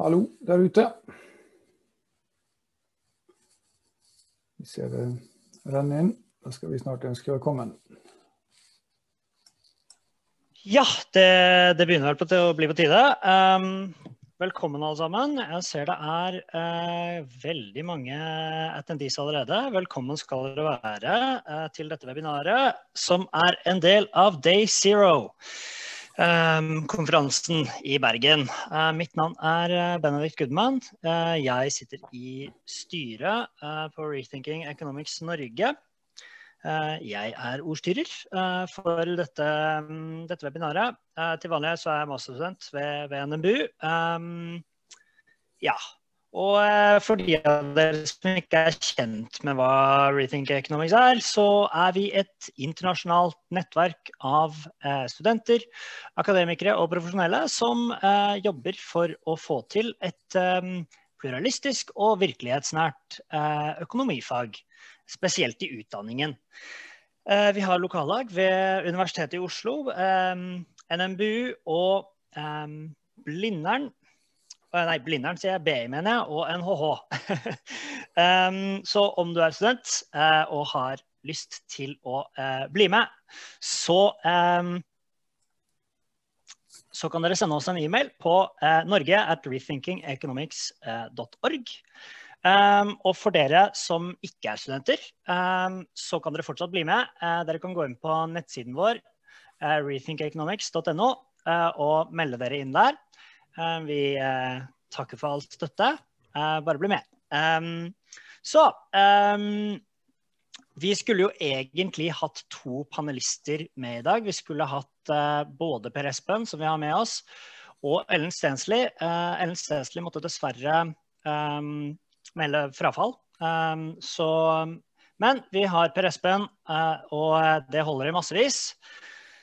Hallå där ute. Vi ser Ranin. Då ska vi snart önska välkommen. Ja, det begynner på å bli på tide. Velkommen alle sammen. Jeg ser det er veldig mange attendees allerede. Velkommen skal dere være til dette webinaret, som er en del av Day Zero. Konferansen i Bergen. Mitt navn er Benedikt Goodman. Jeg sitter i styret på Rethinking Economics Norge. Jeg er ordstyrer for dette webinaret. Til vanlig så er jeg masterstudent ved NMBU. Ja, og for de av dere som ikke er kjent med hva Rethink Economics er, så er vi et internasjonalt nettverk av studenter, akademikere og profesjonelle som jobber for å få til et pluralistisk og virkelighetsnært økonomifag, spesielt i utdanningen. Vi har lokallag ved Universitetet i Oslo, NMBU og Blindern sier jeg, BI mener jeg, og NHH. Så om du er student og har lyst til å bli med, så kan dere sende oss en e-mail på norge@rethinkingeconomics.org. Og for dere som ikke er studenter, så kan dere fortsatt bli med. Dere kan gå inn på nettsiden vår, rethinkeconomics.no, og melde dere inn der. Vi takker for all støtte. Bare bli med. Så vi skulle jo egentlig hatt to panelister med i dag. Vi skulle hatt både Per Espen, som vi har med oss, og Ellen Stensely. Ellen Stensely måtte dessverre melde frafall. Men vi har Per Espen, og det holder i massevis.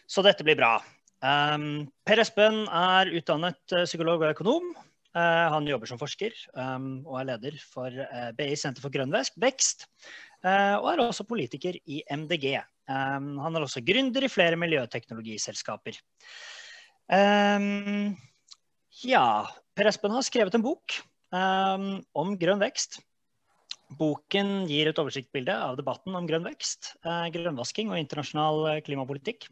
Så dette blir bra. Per Espen er utdannet psykolog og økonom. Han jobber som forsker og er leder for BI Senter for grønn vekst, og er også politiker i MDG. Han er også gründer i flere miljøteknologiselskaper. Ja, Per Espen har skrevet en bok om grønn vekst. Boken gir et oversiktsbilde av debatten om grønn vekst, grønnvasking og internasjonal klimapolitikk.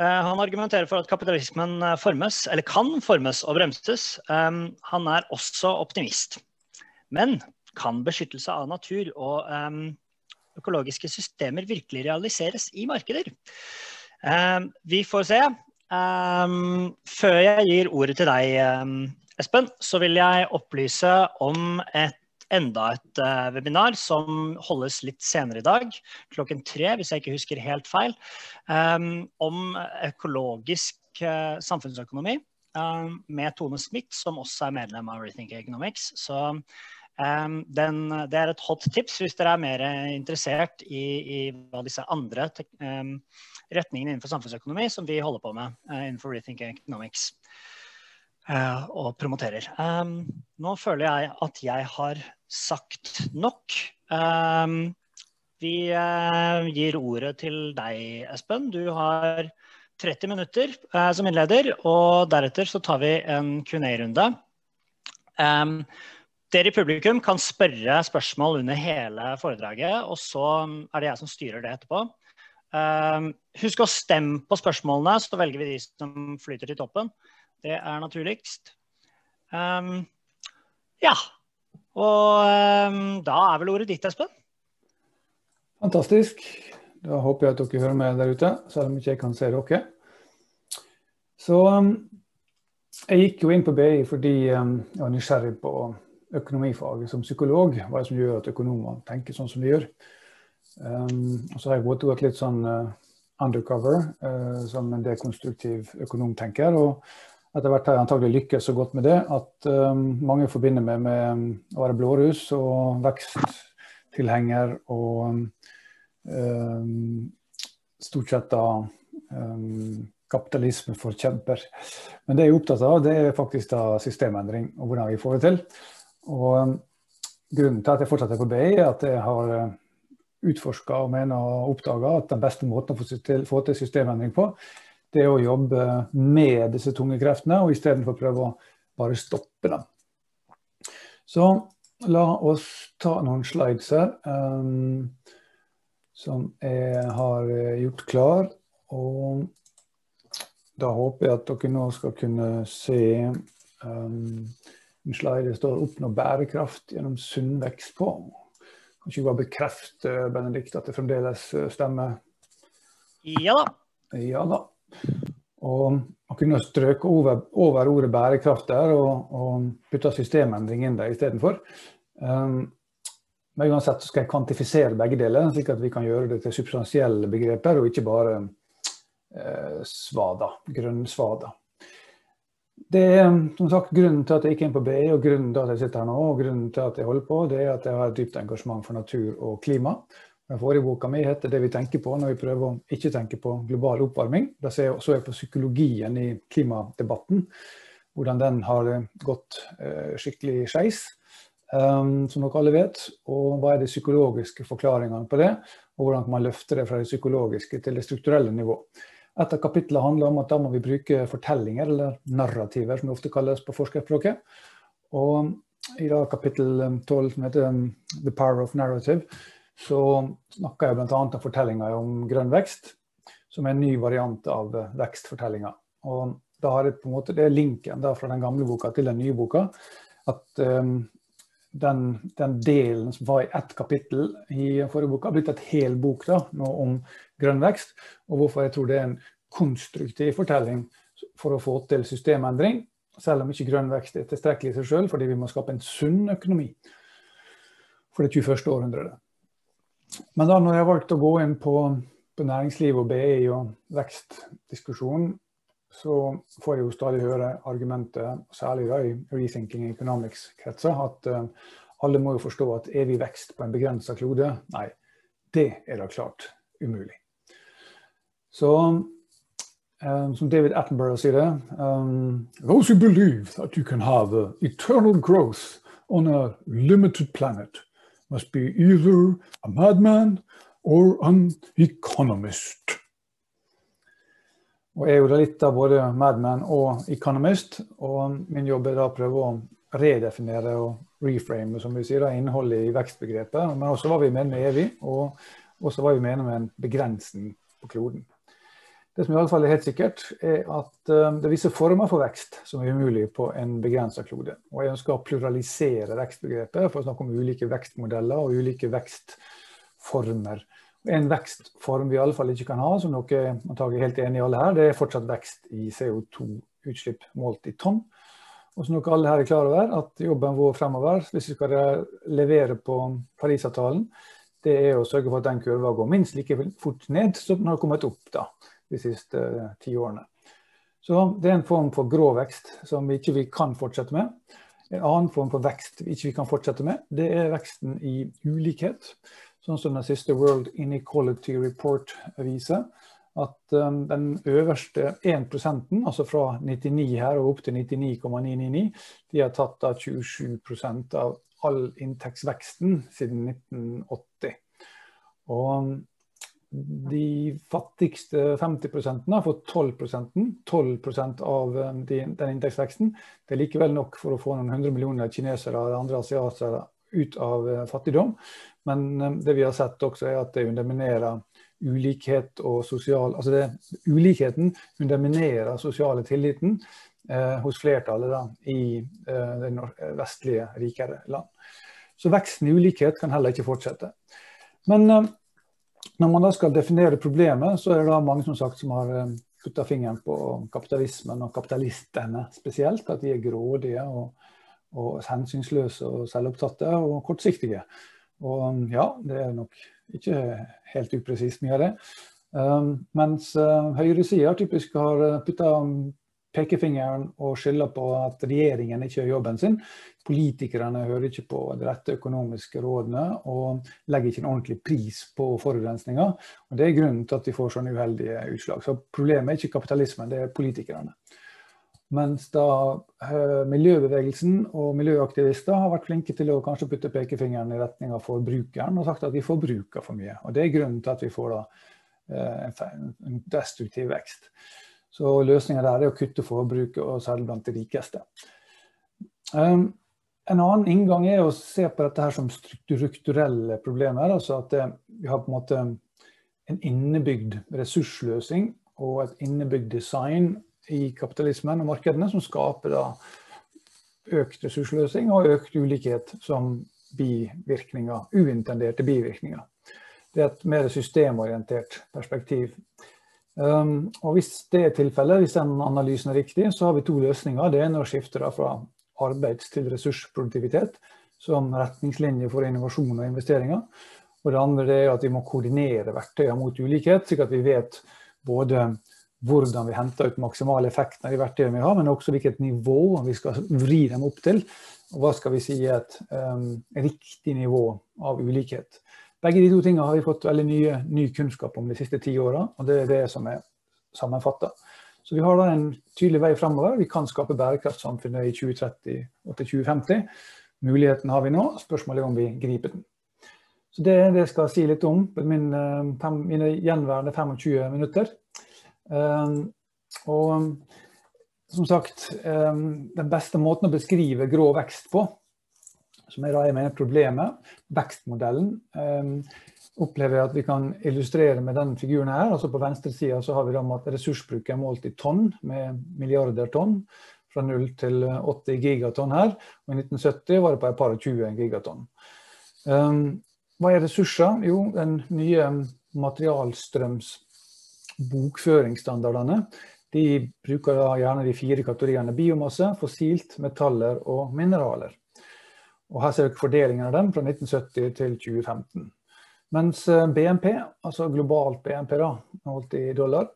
Han argumenterer for at kapitalismen formes, eller kan formes og bremses. Han er også optimist. Men kan beskyttelse av natur og økologiske systemer virkelig realiseres i markeder? Vi får se. Før jeg gir ordet til deg, Espen, så vil jeg opplyse om enda et webinar som holdes litt senere i dag, kl. 15, hvis jeg ikke husker helt feil, om økologisk samfunnsøkonomi med Tone Smitt, som også er medlem av Rethinking Economics. Så det er et hot tips hvis dere er mer interessert i hva disse andre retningene innenfor samfunnsøkonomi som vi holder på med innenfor Rethinking Economics og promoterer. Nå føler jeg at jeg har sagt nok. Vi gir ordet til deg, Espen. Du har 30 minutter som innleder, og deretter så tar vi en Q&A-runde. Dere i publikum kan spørre spørsmål under hele foredraget, og så er det jeg som styrer det etterpå. Husk å stemme på spørsmålene, så velger vi de som flyter til toppen. Det er naturligst. Ja, og da er vel ordet ditt, Espen. Fantastisk. Da håper jeg at dere hører med der ute, selv om ikke jeg kan se dere. Så jeg gikk jo inn på BI fordi jeg var nysgjerrig på økonomifaget som psykolog. Hva som gjør at økonomer tenker sånn som de gjør. Og så har jeg gått litt sånn undercover som en dekonstruktiv økonomtenker, og etter hvert har jeg antagelig lykkes så godt med det at mange forbinder meg med å være blårus og veksttilhenger og stort sett da kapitalisme for kjemper. Men det jeg er opptatt av, det er faktisk da systemendring og hvordan vi får det til. Og grunnen til at jeg fortsetter på BI er at jeg har utforska og mener og oppdaga at den beste måten å få til systemendring på, det er å jobbe med disse tunge kreftene, og i stedet for å prøve å bare stoppe dem. Så la oss ta noen slides her som jeg har gjort klar, og da håper jeg at dere nå skal kunne se en slide det står oppnå bærekraft gjennom sunn vekst på. Kan ikke bare bekrefte, Benedikt, at det fremdeles stemmer? Ja da. Ja da. Og man kunne strøke over ordet bærekraft der og putte systemendring inn der i stedet for. Men uansett så skal jeg kvantifisere begge deler, slik at vi kan gjøre det til substansielle begreper og ikke bare svada, grønn svada. Det er som sagt grunnen til at jeg gikk inn på BI, og grunnen til at jeg sitter her nå, og grunnen til at jeg holder på, det er at jeg har et dypt engasjement for natur og klima. Den forrige boka mi heter Det vi tenker på når vi prøver å ikke tenke på global oppvarming. Da så jeg på psykologien i klimadebatten, hvordan den har gått skikkelig skeis, som dere alle vet. Og hva er de psykologiske forklaringene på det, og hvordan man løfter det fra det psykologiske til det strukturelle nivå. Et av kapitlene handler om at da må vi bruke fortellinger, eller narrativer, som det ofte kalles på forskerspråket. Og i dag kapittel 12, som heter The Power of Narrative, så snakker jeg blant annet om fortellinger om grønn vekst, som er en ny variant av vekstfortellinger. Og da har jeg på en måte, det er linken fra den gamle boka til den nye boka, at den delen som var i ett kapittel i forrige boka, har blitt et hel bok da, nå om grønn vekst, og hvorfor jeg tror det er en konstruktiv fortelling for å få til systemendring, selv om ikke grønn vekst er tilstrekkelig i seg selv, fordi vi må skape en sunn økonomi for det 21. århundredet. Men da når jeg valgte å gå inn på næringsliv og BI og vekstdiskusjonen, så får jeg jo stadig høre argumentet, særlig da i Rethinking Economics kretser, at alle må jo forstå at evig vekst på en begrenset klode, nei, det er da klart umulig. Så som David Attenborough sier det, those who believe that you can have eternal growth on a limited planet, must be either a madman or an economist. Og jeg er jo da litt av både madman og economist, og min jobb er da å prøve å redefinere og reframe, som vi sier, innholdet i vekstbegrepet, men også hva vi mener med evig, og også hva vi mener med en begrensning på kloden. Det som i alle fall er helt sikkert, er at det er visse former for vekst som er umulig på en begrenset klode. Og jeg ønsker å pluralisere vekstbegrepet for å snakke om ulike vekstmodeller og ulike vekstformer. En vekstform vi i alle fall ikke kan ha, som dere antagelig er helt enige i alle her, det er fortsatt vekst i CO2-utslipp målt i tonn. Og som dere alle her er klar over, at jobben vår fremover, hvis vi skal levere på Parisavtalen, det er å sørge for at den kurva går minst like fort ned som den har kommet opp da, de siste 10 årene. Så det er en form for grå vekst som vi ikke kan fortsette med. En annen form for vekst vi ikke kan fortsette med, det er veksten i ulikhet. Sånn som den siste World Inequality Report viser, at den øverste 1%, altså fra 99 her og opp til 99,999, de har tatt av 27% av all inntektsveksten siden 1980. Og de fattigste 50% har fått 12% av den inntektsveksten. Det er likevel nok for å få noen 100 millioner kinesere og andre asiatere ut av fattigdom. Men det vi har sett også er at det underminerer ulikhet og sosial... Altså ulikheten underminerer sosiale tilliten hos flertallet i det vestlige rikere land. Så veksten i ulikhet kan heller ikke fortsette. Men... når man da skal definere problemet, så er det da mange som sagt som har puttet fingeren på kapitalismen og kapitalistene spesielt, at de er grådige og hensynsløse og selvopptatte og kortsiktige. Og ja, det er nok ikke helt upresist mye av det. Mens høyresiden typisk har puttet pekefingeren og skylder på at regjeringen ikke gjør jobben sin. Politikerne hører ikke på de rette økonomiske rådene og legger ikke en ordentlig pris på forurensninga. Og det er grunnen til at vi får sånne uheldige utslag. Så problemet er ikke kapitalismen, det er politikerne. Mens da miljøbevegelsen og miljøaktivister har vært flinke til å kanskje putte pekefingeren i retning av forbrukeren og sagt at vi forbruker for mye. Og det er grunnen til at vi får en destruktiv vekst. Så løsningen der er å kutte forbruket og særlig blant de rikeste. En annen inngang er å se på dette her som strukturelle problemer, altså at vi har på en måte en innebygd ressursløsning og et innebygd design i kapitalismen og markedene som skaper da økt ressursløsning og økt ulikhet som bivirkninger, uintenderte bivirkninger. Det er et mer systemorientert perspektiv. Og hvis det er tilfellet, hvis den analysen er riktig, så har vi to løsninger. Det ene er å skifte fra arbeids- til ressursproduktivitet som retningslinje for innovasjon og investeringer. Og det andre er at vi må koordinere verktøyene mot ulikhet, slik at vi vet både hvordan vi henter ut maksimale effekter i verktøyene vi har, men også hvilket nivå vi skal vri dem opp til, og hva skal vi si er et riktig nivå av ulikhet. Begge de to tingene har vi fått veldig ny kunnskap om de siste 10 årene, og det er det som er sammenfattet. Så vi har da en tydelig vei fremover. Vi kan skape bærekraftsamfunnet i 2030 og til 2050. Muligheten har vi nå, spørsmålet er om vi griper den. Så det er det jeg skal si litt om på mine gjenværende 25 minutter. Og som sagt, den beste måten å beskrive grå vekst på, som er da jeg mener problemet, vekstmodellen, opplever jeg at vi kan illustrere med denne figuren her. Altså på venstre siden så har vi da med at ressursbruket er målt i tonn, med milliarder tonn, fra 0 til 80 gigatonn her, og i 1970 var det på et par og 20 gigatonn. Hva er ressurser? Jo, den nye materialstrømsbokføringsstandardene, de bruker da gjerne de 4 kategoriene biomasse, fossilt, metaller og mineraler. Og her ser vi fordelingen av dem fra 1970 til 2015. Mens BNP, altså globalt BNP da, holdt i dollar,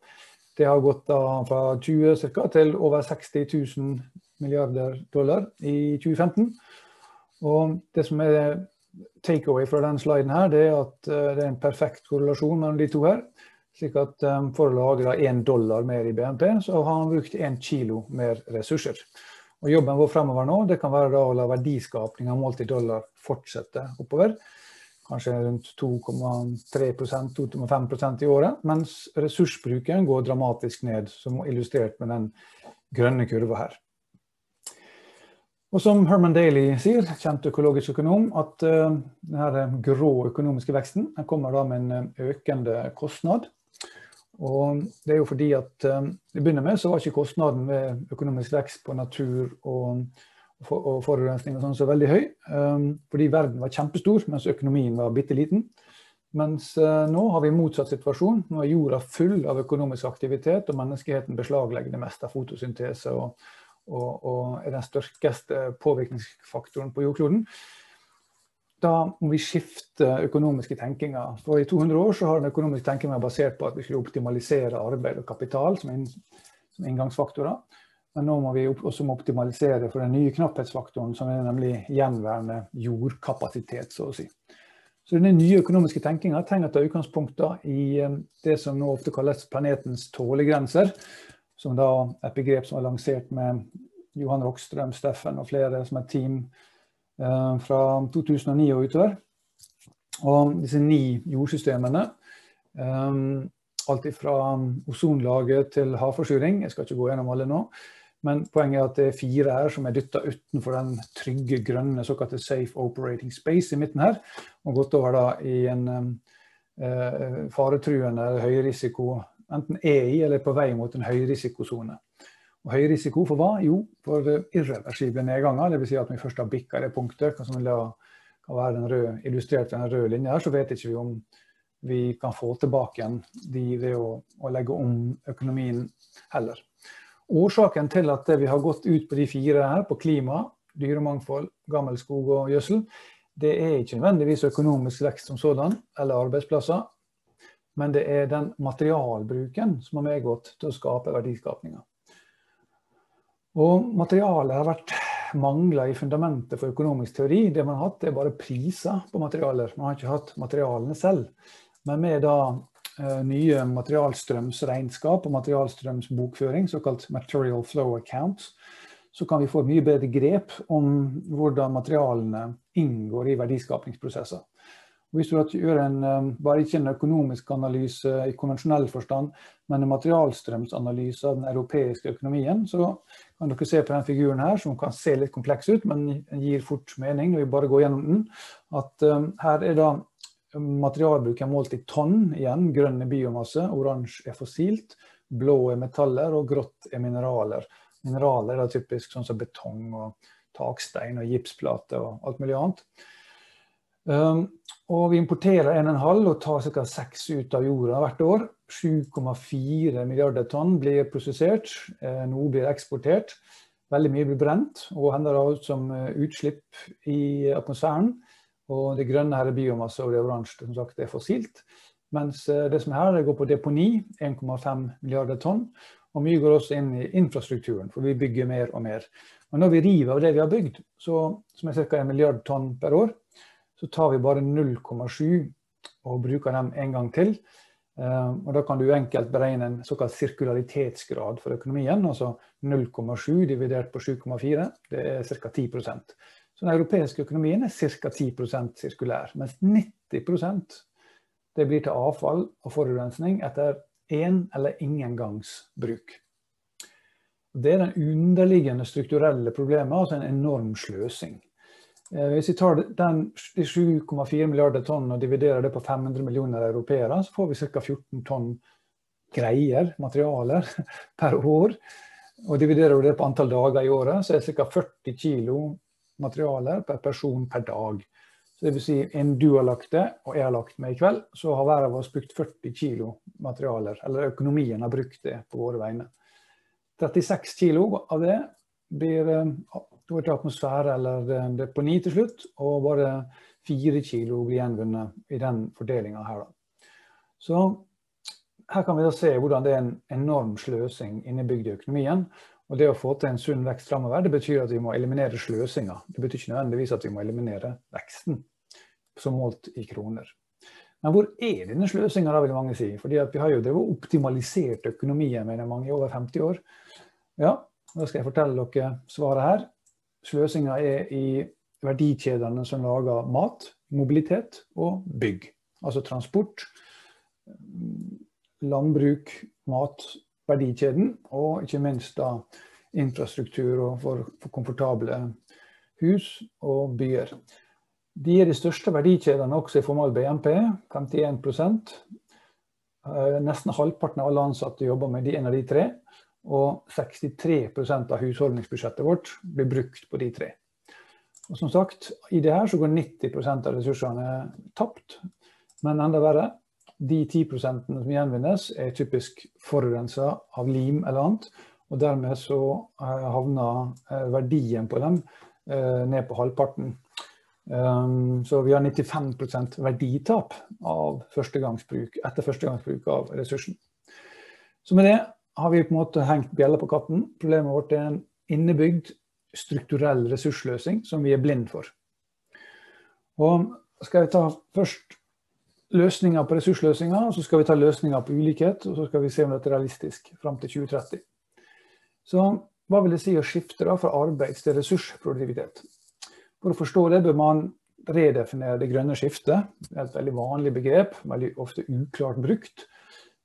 det har gått da fra 20 cirka til over 60 000 milliarder dollar i 2015. Og det som er takeaway fra den sliden her, det er at det er en perfekt korrelasjon mellom de to her. Slik at for å lagre 1 dollar mer i BNP, så har han brukt 1 kilo mer ressurser. Og jobben vår fremover nå, det kan være å la verdiskapningen målt i dollar fortsette oppover. Kanskje rundt 2,3–2,5% i året, mens ressursbruken går dramatisk ned, som illustrert med den grønne kurva her. Og som Herman Daly sier, kjent økologisk økonom, at denne grå økonomiske veksten kommer da med en økende kostnad. Og det er jo fordi at i begynner med så var ikke kostnaden ved økonomisk vekst på natur og forurensning og sånn så veldig høy, fordi verden var kjempestor, mens økonomien var bitteliten. Mens nå har vi motsatt situasjon. Nå er jorda full av økonomisk aktivitet, og menneskeheten beslaglegger det meste av fotosyntese og er den størkeste påvirkningsfaktoren på jordkloden. Da må vi skifte økonomiske tenkinger. For i 200 år så har den økonomiske tenkingen basert på at vi skulle optimalisere arbeid og kapital som inngangsfaktorer. Men nå må vi også optimalisere for den nye knapphetsfaktoren, som er nemlig gjenværende jordkapasitet, så å si. Så denne nye økonomiske tenkingen trenger å ta utgangspunkt i det som nå ofte kalles planetens tålegrenser, som da er et begrep som er lansert med Johan Rockström, Steffen og flere som er team fra 2009 og utover. Og disse 9 jordsystemene, alt fra ozonlaget til havforsuring, jeg skal ikke gå gjennom alle nå, men poenget er at det er 4 her som er dyttet utenfor den trygge, grønne, såkalte safe operating space i midten her, og gått over da i en faretruende høyrisiko, enten er i eller på vei mot en høyrisikosone. Og høy risiko for hva? Jo, for irreversible nedganger, det vil si at når vi først har bikket det punktet, som kan være illustrert ved den røde linjen her, så vet ikke vi om vi kan få tilbake igjen de ved å legge om økonomien heller. Årsaken til at vi har gått ut på de 4 her, på klima, dyremangfold, gammelskog og gjødsel, det er ikke nødvendigvis økonomisk vekst som sådan, eller arbeidsplasser, men det er den materialbruken som har medgått til å skape verdiskapninger. Og materialet har vært manglet i fundamentet for økonomisk teori. Det man har hatt er bare priser på materialer. Man har ikke hatt materialene selv. Men med da nye materialstrømsregnskap og materialstrømsbokføring, såkalt material flow accounts, så kan vi få mye bedre grep om hvordan materialene inngår i verdiskapningsprosesser. Hvis du gjør en, bare ikke en økonomisk analyse i konvensjonell forstand, men en materialstrømsanalyse av den europeiske økonomien, så kan dere se på den figuren her, som kan se litt kompleks ut, men gir fort mening når vi bare går gjennom den, at her er da materialbruken målt i tonn igjen, grønn er biomasse, oransje er fossilt, blå er metaller og grått er mineraler. Mineraler er da typisk sånn som betong og takstein og gipsplate og alt mulig annet. Og vi importerer 1,5 og tar ca. 6 ut av jorda hvert år. 7,4 milliarder tonn blir prosessert, noe blir eksportert. Veldig mye blir brent og hender av som utslipp i atmosfæren. Og det grønne her er biomasse og det oransje, som sagt, det er fossilt. Mens det som er her, det går på deponi, 1,5 milliarder tonn. Og mye går også inn i infrastrukturen, for vi bygger mer og mer. Men når vi river av det vi har bygd, så, som er ca. 1 milliard tonn per år, så tar vi bare 0,7 og bruker dem en gang til. Og da kan du enkelt beregne en såkalt sirkularitetsgrad for økonomien, altså 0,7 dividert på 7,4, det er ca. 10%. Så den europeiske økonomien er ca. 10% sirkulær, mens 90% det blir til avfall og forurensning etter en eller ingen gangs bruk. Det er den underliggende strukturelle problemet, altså en enorm sløsing. Hvis vi tar de 7,4 milliarder tonn og dividerer det på 500 millioner europeere, så får vi ca. 14 tonn greier, materialer, per år. Og dividerer vi det på antall dager i året, så er det ca. 40 kilo materialer per person per dag. Så det vil si, en du har lagt det, og jeg har lagt med i kveld, så har hver av oss brukt 40 kilo materialer, eller økonomien har brukt det på våre vegne. 36 kilo av det blir over til atmosfære eller deponi til slutt, og bare 4 kilo blir gjenvunnet i den fordelingen her. Så her kan vi da se hvordan det er en enorm sløsing innebygd i økonomien, og det å få til en sunn vekst fremover, det betyr at vi må eliminere sløsinga. Det betyr ikke nødvendigvis at vi må eliminere veksten, som målt i kroner. Men hvor er denne sløsinga da, vil mange si, fordi at vi har jo drevet optimalisert økonomien, mener mange, i over 50 år. Ja, da skal jeg fortelle dere svaret her. Sløsinga er i verdikjedene som lager mat, mobilitet og bygg. Altså transport, landbruk, mat, verdikjeden og ikke minst da infrastruktur og for komfortable hus og byer. De er de største verdikjedene også i formal BNP, 51%. Nesten halvparten av alle ansatte jobber med en av de tre. Og 63% av husholdningsbudsjettet vårt blir brukt på de tre. Og som sagt, i det her så går 90% av ressursene tapt, men enda verre, de 10% som gjenvinnes er typisk forurenset av lim eller annet, og dermed så havner verdien på dem ned på halvparten. Så vi har 95% verditap av førstegangsbruk, etter førstegangsbruk av ressursen. Så med det har vi på en måte hengt bjella på katten. Problemet vårt er en innebygd strukturell ressursløsning som vi er blind for. Og skal vi ta først løsninger på ressursløsninger, så skal vi ta løsninger på ulikhet, og så skal vi se om dette er realistisk frem til 2030. Så hva vil det si å skifte da fra arbeids til ressursproduktivitet? For å forstå det bør man redefinere det grønne skiftet. Det er et veldig vanlig begrep, veldig ofte uklart brukt.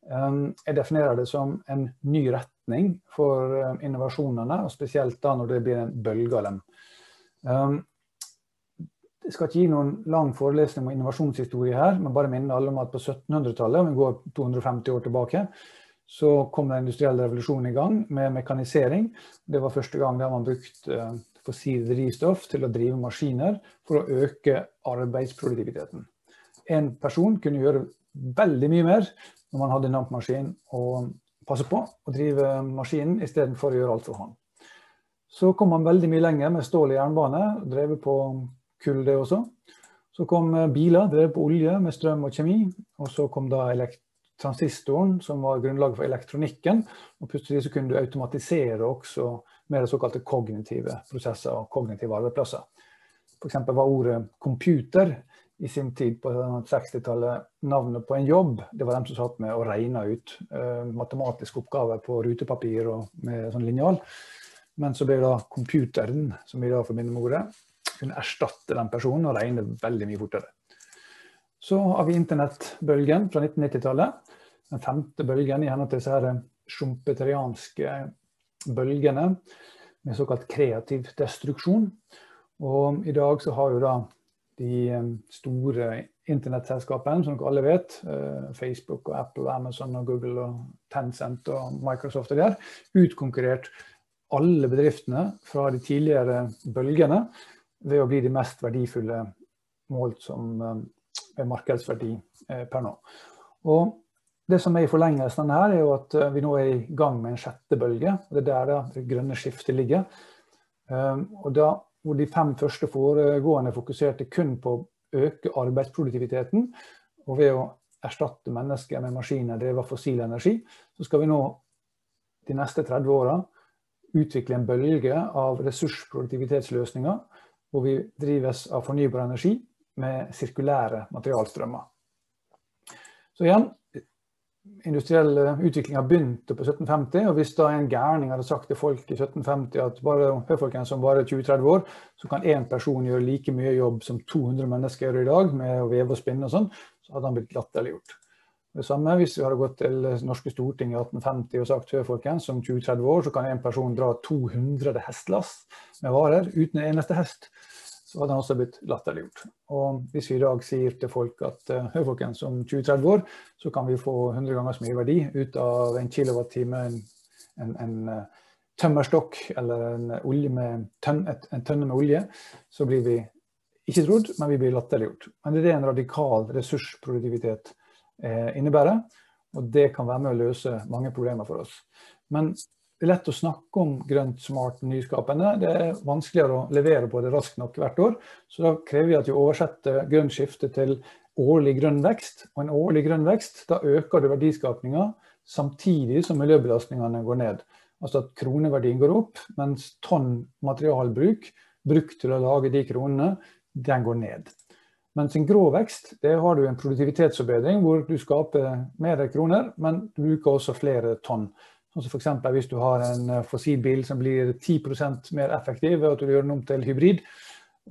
Jeg definerer det som en ny retning for innovasjonene, og spesielt da når det blir en bølge av dem. Jeg skal ikke gi noen lang forelesning om innovasjonshistorie her, men bare minne alle om at på 1700-tallet, om vi går 250 år tilbake, så kom den industrielle revolusjonen i gang med mekanisering. Det var første gang der man brukte fossilt drivstoff til å drive maskiner for å øke arbeidsproduktiviteten. En person kunne gjøre veldig mye mer når man hadde en dampmaskin og passet på å drive maskinen i stedet for å gjøre alt for hånd. Så kom man veldig mye lenger med stål i jernbane, drevet på kull det også. Så kom biler, drevet på olje med strøm og kjemi, og så kom da transistoren som var grunnlaget for elektronikken, og plutselig så kunne du automatisere også mer såkalte kognitive prosesser og kognitive arbeidsplasser. For eksempel var ordet computer i sin tid på 60-tallet navnet på en jobb. Det var dem som satt med og regnet ut matematiske oppgaver på rutepapir og med sånn linjal. Men så ble da computeren, som vi da forbinder med ordet, kunne erstatte den personen og regne veldig mye fortere. Så har vi internetbølgen fra 1990-tallet, den femte bølgen i henhold til disse her schumpeterianske bølgene med såkalt kreativ destruksjon. Og i dag så har jo da de store internetselskapene, som dere alle vet, Facebook og Apple, Amazon og Google og Tencent og Microsoft og der, utkonkurrert alle bedriftene fra de tidligere bølgene ved å bli de mest verdifulle målt som markedsverdi per nå. Og det som er i forlengelsen her er jo at vi nå er i gang med en sjette bølge, og det er der det grønne skiftet ligger. Og da hvor de fem første foregående fokuserte kun på å øke arbeidsproduktiviteten, og ved å erstatte mennesker med maskiner drevet av fossil energi, så skal vi nå de neste 30 årene utvikle en bølge av ressursproduktivitetsløsninger, hvor vi drives av fornybar energi med sirkulære materialstrømmer. Så igjen, industriell utvikling har begynt på 1750, og hvis da en gærning hadde sagt til folk i 1750 at bare høyfolkene som bare 20-30 år, så kan en person gjøre like mye jobb som 200 mennesker gjør i dag med å veve og spinne og sånn, så hadde han blitt latterliggjort. Det samme hvis vi hadde gått til norske storting i 1850 og sagt til høyfolkene som 20-30 år, så kan en person dra 200 hestelass med varer uten en eneste hest, så hadde han også blitt latterliggjort. Og hvis vi i dag sier til folk at høyfolken som 20-30 år, så kan vi få 100 ganger så mye verdi ut av en kilowatt-time, en tømmerstokk eller en tønne med olje, så blir vi ikke trodd, men vi blir latterliggjort. Men det er en radikal ressursproduktivitet innebærer, og det kan være med å løse mange problemer for oss. Men det er lett å snakke om grønt, smart, nyskapende. Det er vanskeligere å levere på det raskt nok hvert år. Så da krever vi at vi oversetter grønt skifte til årlig grønn vekst. Og en årlig grønn vekst, da øker du verdiskapningen samtidig som miljøbelastningene går ned. Altså at kroneverdien går opp, mens tonn materialbruk, brukt til å lage de kronene, den går ned. Mens en grå vekst, det har du en produktivitetsforbedring hvor du skaper mer kroner, men du bruker også flere tonn. For eksempel hvis du har en fossilbil som blir 10% mer effektiv ved at du gjør den om til hybrid,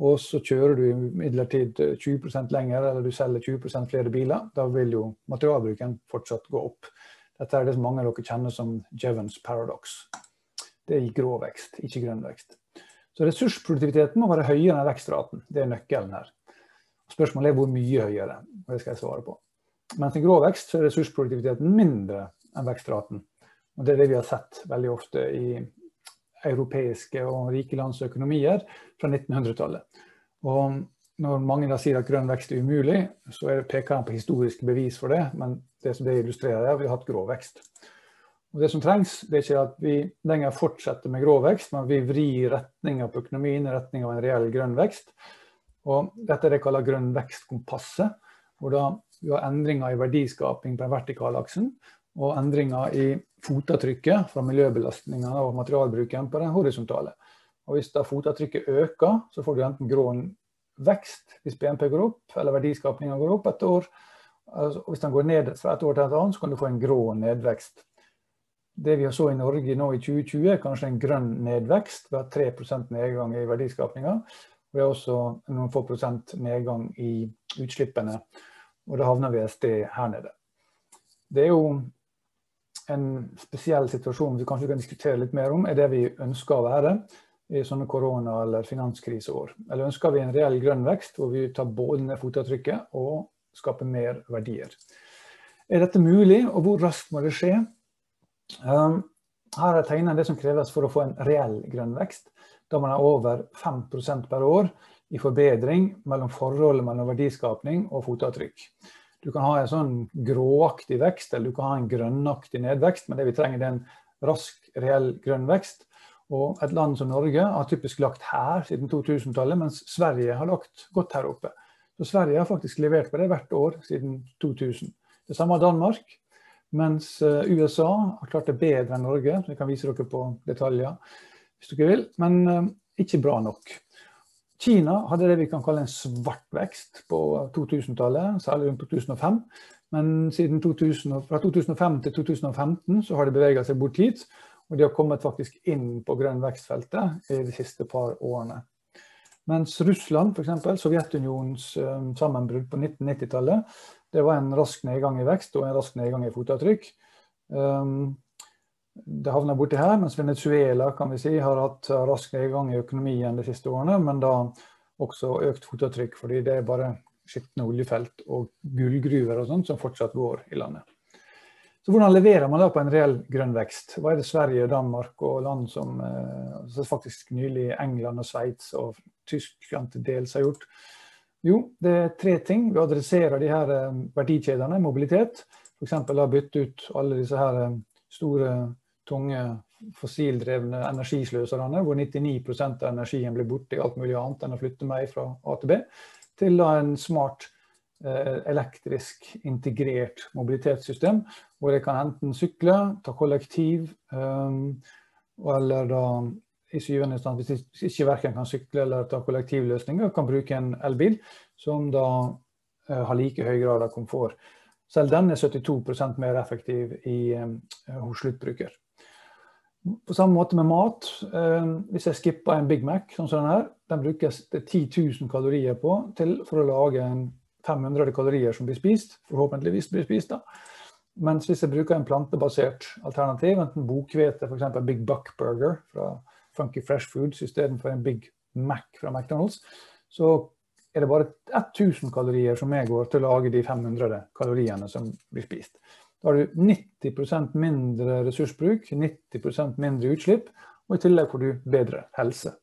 og så kjører du i midlertid 20% lenger, eller du selger 20% flere biler, da vil jo materialbruken fortsatt gå opp. Dette er det som mange av dere kjenner som Jevons paradox. Det er grå vekst, ikke grønn vekst. Så ressursproduktiviteten må være høyere enn vekstraten, det er nøkkelen her. Spørsmålet er hvor mye høyere, og det skal jeg svare på. Mens i grå vekst er ressursproduktiviteten mindre enn vekstraten. Og det er det vi har sett veldig ofte i europeiske og rike lands økonomier fra 1900-tallet. Og når mange da sier at grønn vekst er umulig, så peker han på historiske bevis for det, men det som det illustrerer er at vi har hatt grå vekst. Og det som trengs, det er ikke at vi lenger fortsetter med grå vekst, men vi vrir retningen på økonomien i retning av en reell grønn vekst. Og dette er det kallet grønn vekstkompasset, hvor da vi har endringer i verdiskaping på den vertikale aksen, og endringer i fotavtrykket fra miljøbelastningen og materialbruken på den horisontale. Og hvis da fotavtrykket øker, så får du enten grå vekst hvis BNP går opp, eller verdiskapningen går opp et år. Og hvis den går ned fra et år til et annet, så kan du få en grå nedvekst. Det vi så i Norge nå i 2020 er kanskje en grønn nedvekst, vi har 3% nedgang i verdiskapningen, og det er også noen få prosent nedgang i utslippene, og da havner vi et sted her nede. Det er jo en spesiell situasjon vi kanskje kan diskutere litt mer om, er det vi ønsker å være i sånne korona- eller finanskriseår. Eller ønsker vi en reell grønn vekst, hvor vi tar både ned fotavtrykket og skaper mer verdier. Er dette mulig, og hvor raskt må det skje? Her er tegnet det som kreves for å få en reell grønn vekst. Da man er over 5% per år i forbedring mellom forholdet mellom verdiskapning og fotavtrykk. Du kan ha en sånn gråaktig vekst, eller du kan ha en grønnaktig nedvekst, men det vi trenger er en rask, reell grønn vekst. Og et land som Norge har typisk lagt her siden 2000-tallet, mens Sverige har lagt godt her oppe. Så Sverige har faktisk levert på det hvert år siden 2000. Det samme har Danmark, mens USA har klart det bedre enn Norge. Jeg kan vise dere på detaljer hvis dere vil, men ikke bra nok. Kina hadde det vi kan kalle en svart vekst på 2000-tallet, særlig rundt 2005. Men fra 2005 til 2015 så har det beveget seg bort hit, og de har kommet faktisk inn på grønn vekstfeltet i de siste par årene. Mens Russland, for eksempel, Sovjetunionens sammenbrudd på 1990-tallet, det var en rask nedgang i vekst og en rask nedgang i fotavtrykk. Det havner borti her, mens Venezuela, kan vi si, har hatt rask nedgang i økonomien de siste årene, men da også økt fotavtrykk, fordi det er bare skittende oljefelt og gullgruver og sånt som fortsatt går i landet. Så hvordan leverer man da på en reell grønn vekst? Hva er det Sverige, Danmark og land som faktisk nylig England og Schweiz og Tyskland til dels har gjort? Jo, det er tre ting. Vi adresserer de her verdikjedene, mobilitet. For eksempel har byttet ut alle disse her store, tunge, fossildrevne energisløserne, hvor 99% av energien blir borte i alt mulig annet enn å flytte meg fra A til B, til en smart elektrisk integrert mobilitetssystem, hvor jeg kan enten sykle, ta kollektiv, eller da i syvende stand, hvis jeg ikke hverken kan sykle eller ta kollektivløsninger, kan bruke en elbil som da har like høy grad av komfort. Selv den er 72% mer effektiv hos sluttbruker. På samme måte med mat, hvis jeg skipper en Big Mac, sånn som den her, den brukes 10 000 kalorier på for å lage en 500 kalorier som blir spist, forhåpentligvis blir spist da. Mens hvis jeg bruker en plantebasert alternativ, enten bokvete, for eksempel Big Buck Burger fra Funky Fresh Foods, i stedet for en Big Mac fra McDonalds, så er det bare 1000 kalorier som medgår til å lage de 500 kaloriene som blir spist. Da har du 90% mindre ressursbruk, 90% mindre utslipp, og i tillegg får du bedre helse.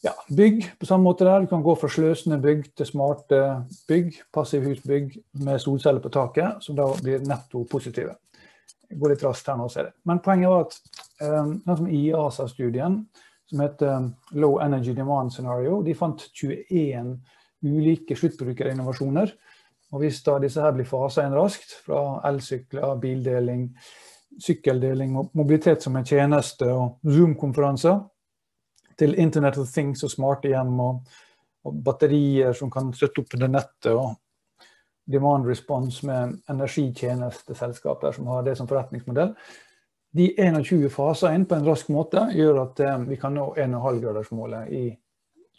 Ja, bygg på samme måte der. Du kan gå fra sløsende bygg til smarte bygg, passivhusbygg med solceller på taket, som da blir netto positive. Jeg går litt raskt her nå og ser det. Men poenget var at IASA-studien, som heter Low Energy Demand Scenario, de fant 21 ulike sluttbrukerinnovasjoner. Og hvis da disse her blir faset inn raskt, fra elsykler, bildeling, sykkeldeling, mobilitet som en tjeneste og Zoom-konferanser, til Internet of Things og smarte hjem og batterier som kan støtte opp det nettet og demand response med energitjenesteselskaper som har det som forretningsmodell. De 21 faser inn på en rask måte gjør at vi kan nå 1,5-gradersmålet i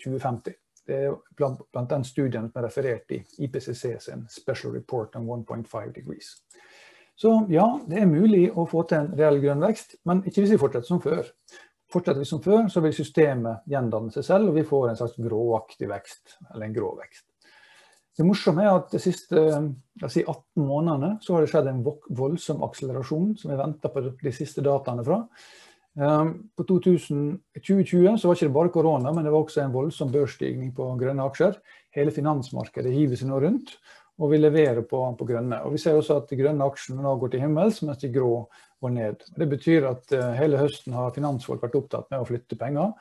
2050. Det er blant den studien som er referert i IPCC's Special Report on 1.5 degrees. Så ja, det er mulig å få til en reell grønn vekst, men ikke hvis vi fortsetter som før. Fortsetter vi som før, så vil systemet gjendanne seg selv, og vi får en slags gråaktig vekst, eller en grå vekst. Det morsomme er at de siste 18 månedene så har det skjedd en voldsom akselerasjon, som vi venter på de siste dataene fra. På 2020 så var ikke det bare korona, men det var også en voldsom børsstigning på grønne aksjer. Hele finansmarkedet hiver seg nå rundt, og vi leverer på grønne. Og vi ser også at de grønne aksjene nå går til himmels, mens de grå går ned. Det betyr at hele høsten har finansfolk vært opptatt med å flytte penger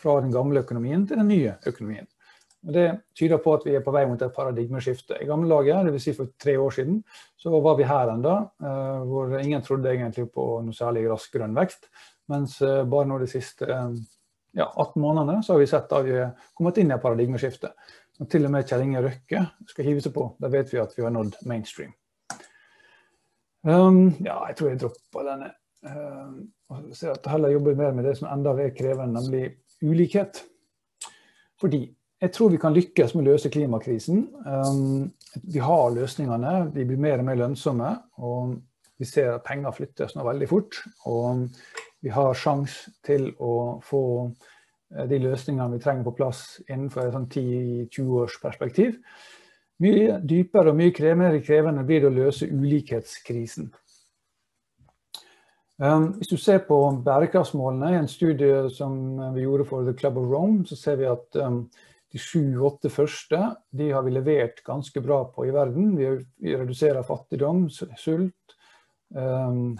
fra den gamle økonomien til den nye økonomien. Og det tyder på at vi er på vei mot et paradigmeskifte. I gamle dager, det vil si for 3 år siden, så var vi her enda, hvor ingen trodde egentlig på noe særlig rask grønn vekst, mens bare nå de siste 18 månedene så har vi sett at vi har kommet inn i et paradigmeskifte. Og til og med Kjell Inge Røkke skal hive seg på. Da vet vi at vi har nådd mainstream. Ja, jeg tror jeg dropper denne. Og ser at jeg heller jobber mer med det som enda er krevende, nemlig ulikhet. Fordi jeg tror vi kan lykkes med å løse klimakrisen. Vi har løsningene, de blir mer og mer lønnsomme, og vi ser at penger flyttes nå veldig fort, og vi har sjans til å få de løsningene vi trenger på plass innenfor et 10-20 års perspektiv. Mye dypere og mye krevende blir det å løse ulikhetskrisen. Hvis du ser på bærekraftsmålene i en studie som vi gjorde for The Club of Rome, så ser vi at de 7-8 første, de har vi levert ganske bra på i verden. Vi reduserer fattigdom, sult,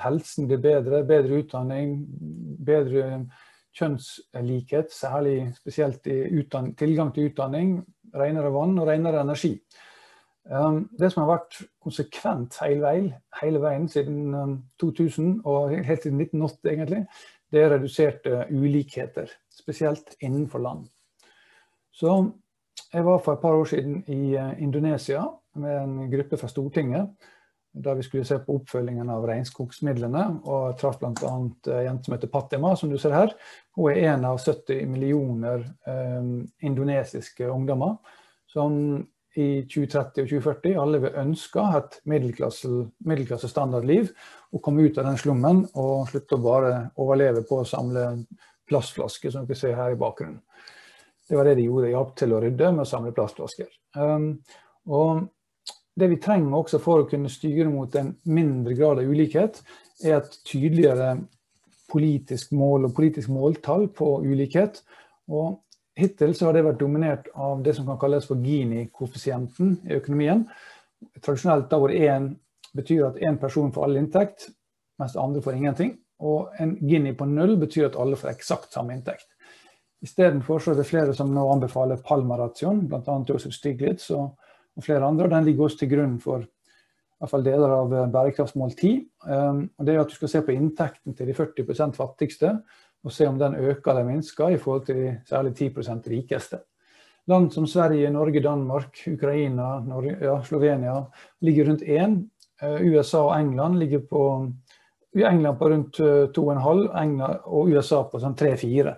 helsen blir bedre, bedre utdanning, bedre kjønnslikhet, særlig spesielt tilgang til utdanning, renere vann og renere energi. Det som har vært konsekvent hele veien siden 2000 og helt siden 1980 egentlig, det er reduserte ulikheter, spesielt innenfor land. Så jeg var for et par år siden i Indonesia med en gruppe fra Stortinget, där vi skulle se på uppföljningen av regnskogsmedlen och träff bland annat en som heter Fatima som du ser här. Hon är en av 70 miljoner indonesiska ungdomar som i 2030 och 2040 alla vill önska ett medelklasse standardliv och komma ut av den slummen och sluta bara överleva på att samla plastflaskor som vi ser här i bakgrunden. Det var det de gjorde, hjalp till att rydda med att samla plastflaskor. Och det vi trenger också for å kunne styre mot en mindre grad av ulikhet, er et tydeligere politisk mål og politisk måltall på ulikhet. Og hittil så har det vært dominert av det som kan kalles for Gini-koeffisienten i økonomien. Tradisjonelt da hvor 1 betyr at 1 person får all inntekt, mens andre får ingenting. Og en Gini på 0 betyr at alle får eksakt samme inntekt. I stedet for så er det flere som nå anbefaler Palma-ratioen, blant annet Joseph Stiglitz og flere andre. Den ligger også til grunn for i hvert fall deler av bærekraftsmål 10. Og det er at du skal se på inntekten til de 40% fattigste, og se om den øker eller minsker i forhold til de særlig 10% rikeste. Land som Sverige, Norge, Danmark, Ukraina, Slovenia ligger rundt 1. USA og England ligger på rundt 2,5, og USA på 3-4.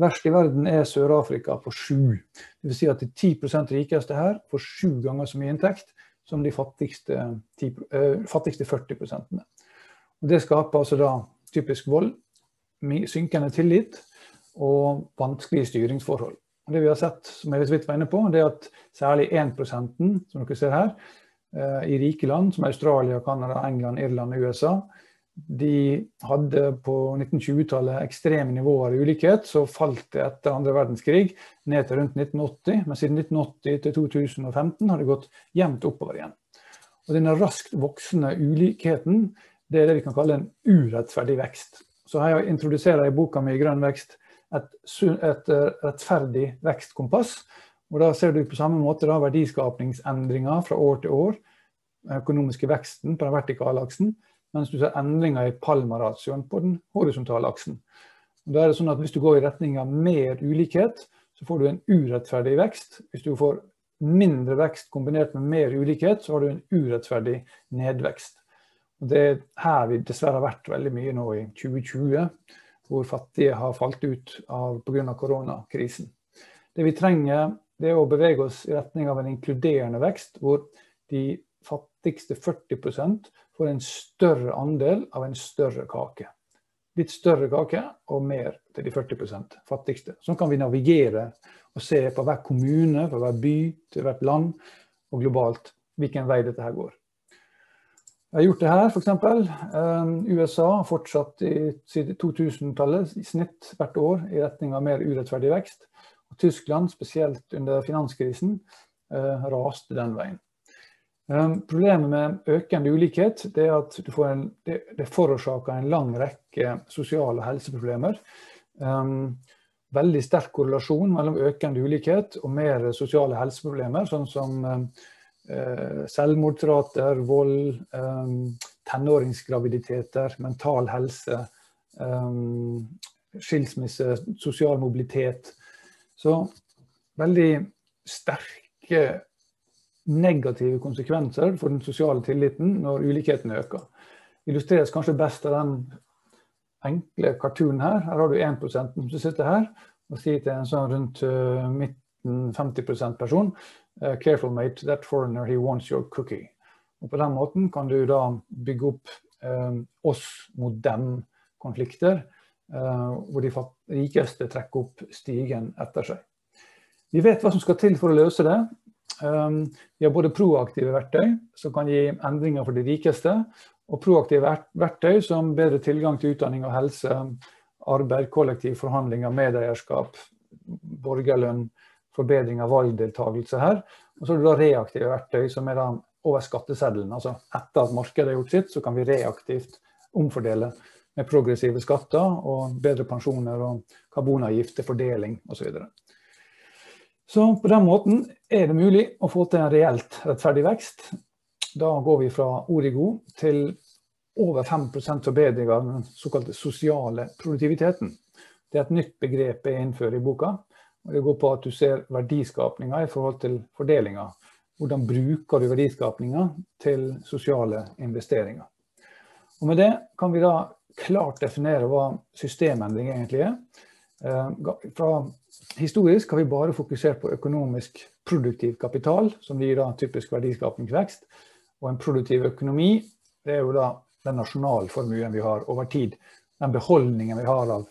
Verst i verden er Sør-Afrika på 7. Det vil si at de 10% rikeste her får 7 ganger så mye inntekt som de fattigste 40%. Det skaper altså da typisk vold, synkende tillit og vanskelige styringsforhold. Det vi har sett, som jeg vidt var inne på, det er at særlig 1%, som dere ser her, i rike land som Australia, Kanada, England, Irland og USA, de hadde på 1920-tallet ekstreme nivåer i ulikhet, så falt det etter 2. verdenskrig ned til rundt 1980, men siden 1980 til 2015 har det gått jevnt oppover igjen. Og denne raskt voksende ulikheten, det er det vi kan kalle en urettferdig vekst. Så her introduserer jeg i boka mi Grønn vekst et rettferdig vekstkompass, og da ser du på samme måte verdiskapningsendringer fra år til år, økonomiske veksten på den vertikale aksen, mens du ser endringer i Palma-ratioen på den horisontale aksen. Da er det sånn at hvis du går i retning av mer ulikhet, så får du en urettferdig vekst. Hvis du får mindre vekst kombinert med mer ulikhet, så har du en urettferdig nedvekst. Det er her vi dessverre har vært veldig mye nå i 2020, hvor fattige har falt ut på grunn av koronakrisen. Det vi trenger, det er å bevege oss i retning av en inkluderende vekst, hvor de fattigste 40% får en større andel av en større kake. Litt større kake og mer til de 40% fattigste. Sånn kan vi navigere og se på hver kommune, på hver by, til hvert land og globalt hvilken vei dette her går. Jeg har gjort det her for eksempel. USA har fortsatt siden 2000-tallet i snitt hvert år i retning av mer urettferdig vekst. Og Tyskland, spesielt under finanskrisen, raste den veien. Problemet med økende ulikhet er at det forårsaker en lang rekke sosiale helseproblemer. Veldig sterk korrelasjon mellom økende ulikhet og mer sosiale helseproblemer, sånn som selvmordsrater, vold, tenåringsgraviditeter, mental helse, skilsmisse, sosial mobilitet. Så veldig sterke negative konsekvenser for den sosiale tilliten når ulikheten øker. Illustreres kanskje best av den enkle kartonen her. Her har du 1% som sitter her og sier til en sånn rundt midten 50% person: careful mate, that foreigner, he wants your cookie. Og på den måten kan du da bygge opp oss mot dem konflikter, hvor de rikeste trekker opp stigen etter seg. Vi vet hva som skal til for å løse det. Vi har både proaktive verktøy som kan gi endringer for de rikeste, og proaktive verktøy som bedre tilgang til utdanning og helse, arbeid, kollektiv forhandlinger, medeierskap, borgerlønn, forbedring av valgdeltagelse her. Og så er det da reaktive verktøy som er over skatteseddelen. Altså etter at markedet har gjort sitt, så kan vi reaktivt omfordele med progressive skatter og bedre pensjoner og karbonavgifter, fordeling og så videre. Så på den måten er det mulig å få til en reelt rettferdig vekst. Da går vi fra ord i god til over 5% forbedring av den såkalte sosiale produktiviteten. Det er et nytt begrep jeg innfører i boka. Det går på at du ser verdiskapninger i forhold til fordelinger. hvordan bruker du verdiskapningen til sosiale investeringer. Og med det kan vi da klart definere hva systemendring egentlig er. Historisk har vi bare fokusert på økonomisk produktiv kapital, som gir da typisk verdiskapningsvekst, og en produktiv økonomi, det er jo da den nasjonalformuen vi har over tid, den beholdningen vi har av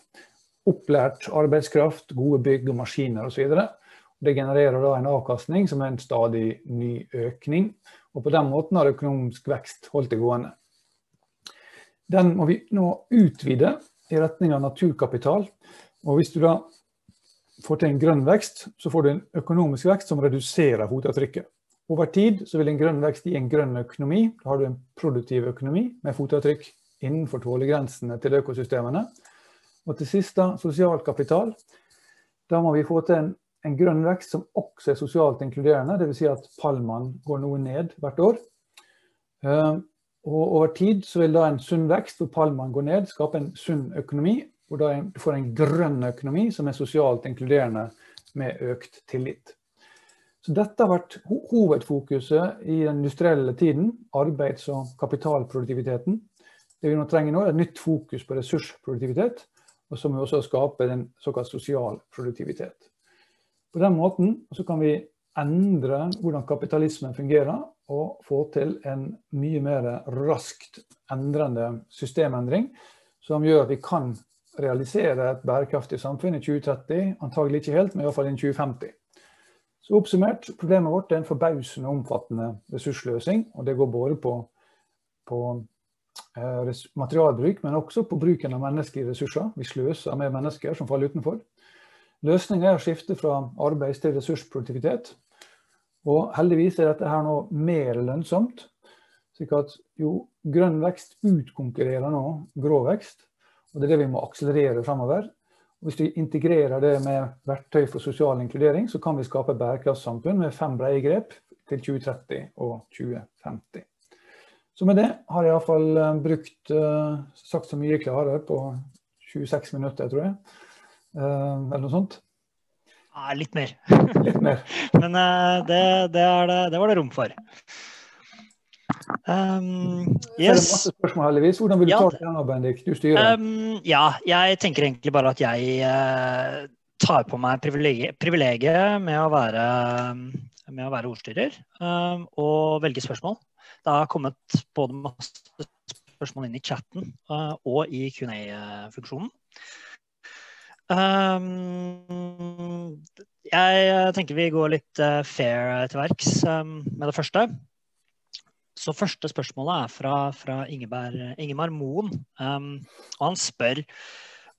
opplært arbeidskraft, gode bygg og maskiner og så videre. Det genererer da en avkastning som er en stadig ny økning, og på den måten har økonomisk vekst holdt det gående. Den må vi nå utvide i retning av naturkapital, og hvis du da får til en grønn vekst, så får du en økonomisk vekst som reduserer fotavtrykket. Over tid så vil en grønn vekst gi en grønn økonomi, da har du en produktiv økonomi med fotavtrykk innenfor tålegrensene til økosystemene. Og til sist da, sosial kapital, da må vi få til en grønn vekst som også er sosialt inkluderende, det vil si at palmen går noe ned hvert år. Og over tid så vil da en sunn vekst hvor palmen går ned skape en sunn økonomi, og da får en grønn økonomi som er sosialt inkluderende med økt tillit. Så dette har vært hovedfokuset i den industrielle tiden, arbeids- og kapitalproduktiviteten. Det vi nå trenger nå er et nytt fokus på ressursproduktivitet, og som vi også skaper den såkalt sosial produktivitet. På den måten så kan vi endre hvordan kapitalismen fungerer, og få til en mye mer raskt endrende systemendring, som gjør at vi kan realisere et bærekraftig samfunn i 2030, antagelig ikke helt, men i hvert fall i 2050. Så oppsummert, problemet vårt er en forbausende omfattende ressursløsning, og det går både på materialbruk, men også på bruken av menneskelige ressurser. Vi sløser med mennesker som faller utenfor. Løsningen er å skifte fra arbeids til ressursproduktivitet, og heldigvis er dette her nå mer lønnsomt, slik at jo, grønn vekst utkonkurrerer nå grå vekst, og det er det vi må akselerere fremover. Hvis vi integrerer det med verktøy for sosial inkludering, så kan vi skape bærekraftssamfunn med 5 brede grep til 2030 og 2050. Så med det har jeg i hvert fall sagt så mye klare på 26 minutter, tror jeg. Eller noe sånt. Ja, litt mer. Litt mer. Men det var det rom for. Det er masse spørsmål heldigvis. Hvordan vil du ta til denne, Benedikt? Du styrer. Ja, jeg tenker egentlig bare at jeg tar på meg privilegiet med å være ordstyrer og velge spørsmål. Det har kommet både masse spørsmål inn i chatten og i Q&A-funksjonen. Jeg tenker vi går litt fair til verks med det første. Så første spørsmålet er fra Ingemar Moen, og han spør: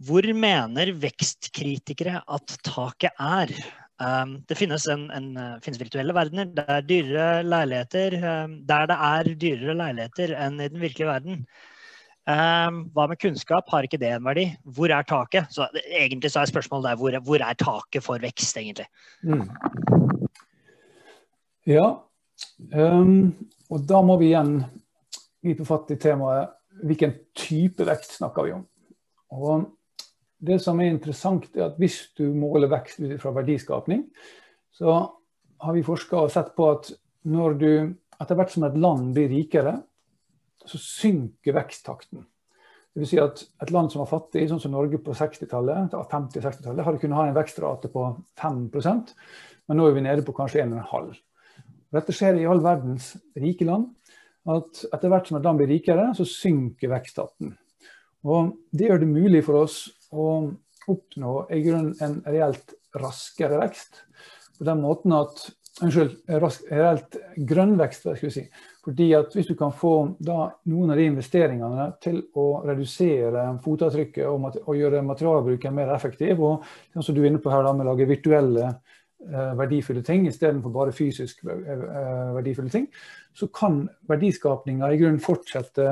hvor mener vekstkritikere at taket er? Det finnes virtuelle verdener der det er dyrere leiligheter enn i den virkelige verden. Hva med kunnskap? Har ikke det en verdi? Hvor er taket? Så egentlig så er spørsmålet der, hvor er taket for vekst egentlig? Ja, og da må vi igjen gripe fatt i temaet, hvilken type vekst snakker vi om. Og det som er interessant er at hvis du måler vekst ut fra verdiskapning, så har vi forsket og sett på at når du etter hvert som et land blir rikere, så synker veksttakten. Det vil si at et land som var fattig, sånn som Norge på 60-tallet, 50-60-tallet, hadde kunnet ha en vekstrate på 5%, men nå er vi nede på kanskje 1,5%. Dette skjer i all verdens rike land, at etter hvert som et land blir rikere, så synker veksttakten. Og det gjør det mulig for oss å oppnå i grunnen en reelt raskere vekst, på den måten at, reelt grønn vekst, skal vi si. Fordi at hvis du kan få noen av de investeringene til å redusere fotavtrykket og gjøre materialbruken mer effektiv, og som du er inne på her da med å lage virtuelle verdifulle ting, i stedet for bare fysisk verdifulle ting, så kan verdiskapningen i grunnen fortsette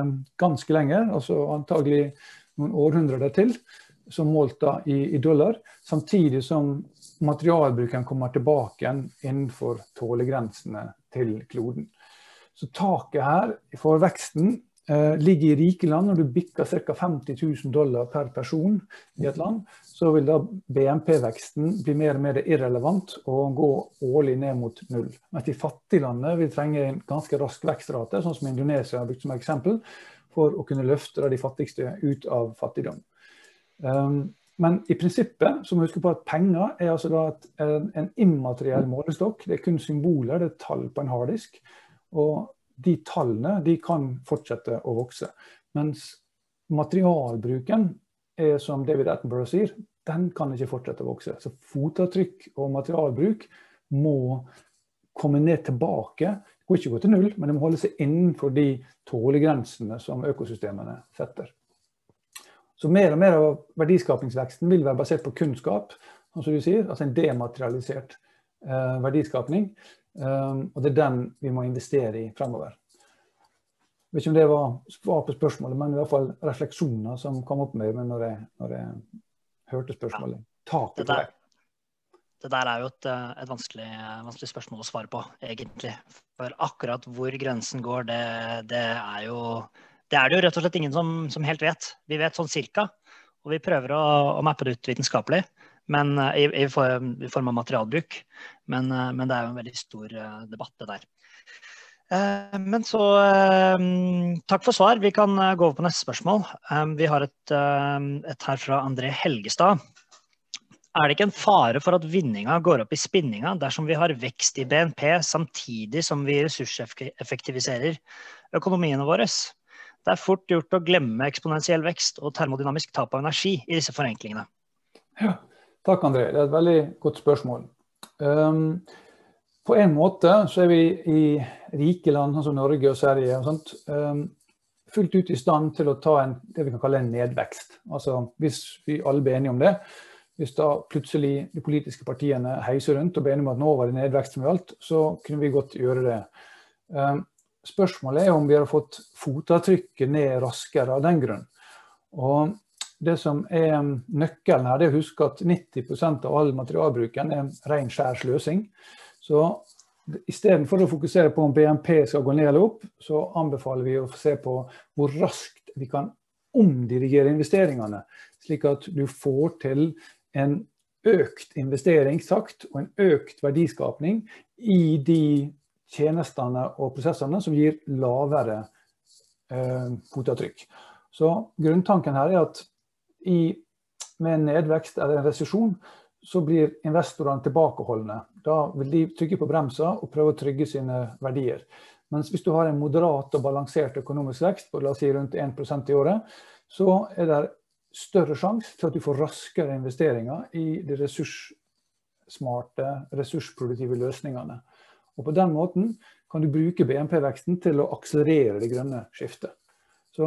ganske lenge, altså antagelig noen århundreder til, som målt da i dollar, samtidig som materialbruken kommer tilbake igjen innenfor tålegrensene til kloden. Så taket her for veksten ligger i rike land, når du bikker ca. $50,000 per person i et land, så vil da BNP-veksten bli mer og mer irrelevant og gå årlig ned mot null. Mens i fattiglandet vil trenge en ganske rask vekstrate, sånn som Indonesia har brukt som eksempel, for å kunne løfte de fattigste ut av fattigdom. Men i prinsippet, så må vi huske på at penger er altså da en immateriell målestokk. Det er kun symboler, det er tall på en harddisk, og de tallene de kan fortsette å vokse. Mens materialbruken er, som David Attenborough sier, den kan ikke fortsette å vokse. Så fotavtrykk og materialbruk må komme ned tilbake, og ikke gå til null, men de må holde seg innenfor de tålegrensene som økosystemene setter. Så mer og mer av verdiskapingsveksten vil være basert på kunnskap, som du sier, altså en dematerialisert verdiskapning, og det er den vi må investere i fremover. Jeg vet ikke om det var svar på spørsmålet, men i hvert fall refleksjoner som kom opp med når jeg hørte spørsmålet. Taket på det. Det der er jo et vanskelig spørsmål å svare på, egentlig. For akkurat hvor grensen går, det er det jo rett og slett ingen som helt vet. Vi vet sånn cirka, og vi prøver å mappe det ut vitenskapelig, men i form av materialbruk. Men det er jo en veldig stor debatt, det der. Men så, takk for svar. Vi kan gå over på neste spørsmål. Vi har et her fra André Helgestad. Er det ikke en fare for at vinninga går opp i spinninga dersom vi har vekst i BNP samtidig som vi ressurseffektiviserer økonomiene våre? Det er fort gjort å glemme eksponentiell vekst og termodynamisk tap av energi i disse forenklingene. Ja, takk André. Det er et veldig godt spørsmål. På en måte så er vi i rike land, sånn som Norge og Sverige og sånt, fullt ut i stand til å ta det vi kan kalle en nedvekst. Altså, hvis vi alle blir enige om det, hvis da plutselig de politiske partiene heiser rundt og begynner med at nå var det nedvekst som gjaldt, så kunne vi godt gjøre det. Spørsmålet er om vi har fått fotavtrykket ned raskere av den grunn. Og det som er nøkkelen her, det er å huske at 90% av all materialbruken er ren skjærsløsing. Så i stedet for å fokusere på om BNP skal gå ned eller opp, så anbefaler vi å se på hvor raskt vi kan omdirigere investeringene, slik at du får til en økt investeringstakt og en økt verdiskapning i de tjenestene og prosessene som gir lavere fotavtrykk. Så grunntanken her er at med en nedvekst eller en resesjon, så blir investorene tilbakeholdende. Da vil de trykke på bremsa og prøve å trygge sine verdier. Mens hvis du har en moderat og balansert økonomisk vekst, på la oss si rundt 1% i året, så er det større sjanse til at du får raskere investeringer i de ressurssmarte, ressursproduktive løsningene. Og på den måten kan du bruke BNP-veksten til å akselerere det grønne skiftet. Så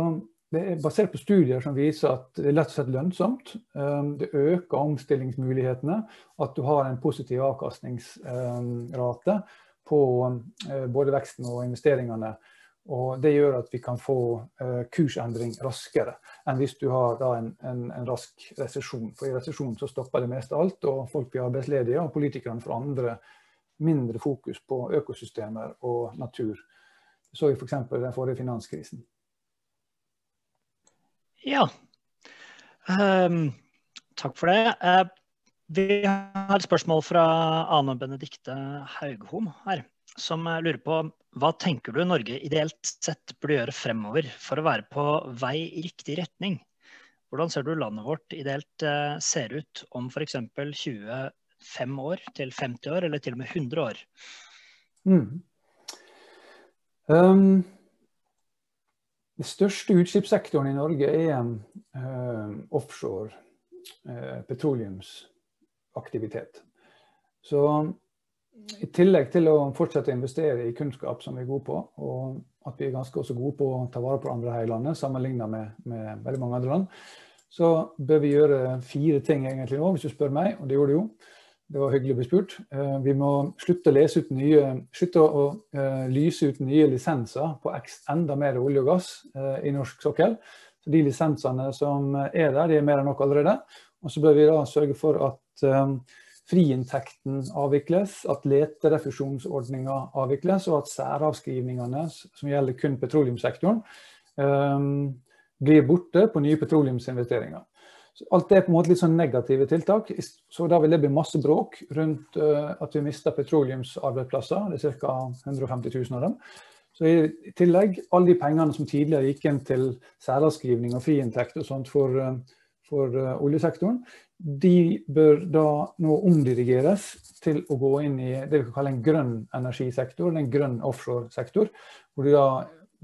det er basert på studier som viser at det er lett og slett lønnsomt, det øker omstillingsmulighetene, at du har en positiv avkastningsrate på både veksten og investeringene, og det gjør at vi kan få kursendring raskere enn hvis du har en rask resesjon. For i resesjon så stopper det mest alt, og folk blir arbeidsledige, og politikerne får andre mindre fokus på økosystemer og natur. Så i for eksempel den forrige finanskrisen. Ja, takk for det. Vi har et spørsmål fra Anne Benedikte Haughom her, som lurer på hva tenker du Norge ideelt sett burde gjøre fremover for å være på vei i riktig retning? Hvordan ser du landet vårt ideelt ser ut om for eksempel 25 år til 50 år, eller til og med 100 år? Den største utslippssektoren i Norge er offshore petroleumsaktivitet. Så i tillegg til å fortsette å investere i kunnskap som vi er gode på, og at vi er ganske også gode på å ta vare på andre her i landet, sammenlignet med veldig mange andre land, så bør vi gjøre 4 ting egentlig nå, hvis du spør meg, og det gjorde du jo. Det var hyggelig å bli spurt. Vi må slutte å lyse ut nye lisenser på enda mer olje og gass i norsk sokkel. Så de lisensene som er der, de er mer enn nok allerede. Og så bør vi da sørge for at friinntekten avvikles, at leterefusjonsordninger avvikles, og at særavskrivningene som gjelder kun petroleumssektoren, blir borte på nye petroleumsinvesteringer. Så alt det er på en måte litt sånn negative tiltak, så da vil det bli masse bråk rundt at vi mister petroleumsarbeidsplasser, det er ca. 150 000 av dem. Så i tillegg, alle de pengene som tidligere gikk inn til særavskrivning og friinntekt og sånt for oljesektoren, de bør da nå omdirigeres til å gå inn i det vi kan kalle en grønn energisektor, en grønn offshore-sektor, hvor de da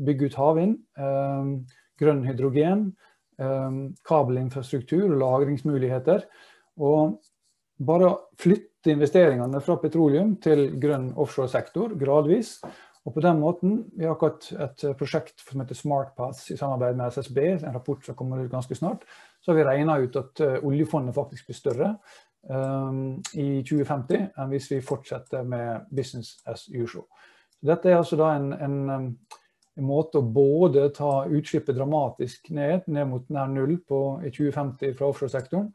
bygger ut havvind, grønn hydrogen, kabelinfrastruktur og lagringsmuligheter, og bare flytte investeringene fra petroleum til grønn offshore-sektor gradvis, og på den måten, vi har akkurat et prosjekt som heter Smart Paths i samarbeid med SSB, en rapport som kommer ut ganske snart, så har vi regnet ut at oljefondet faktisk blir større i 2050 enn hvis vi fortsetter med business as usual. Så dette er altså da en måte å både ta utslippet dramatisk ned mot nær null i 2050 fra offshore-sektoren,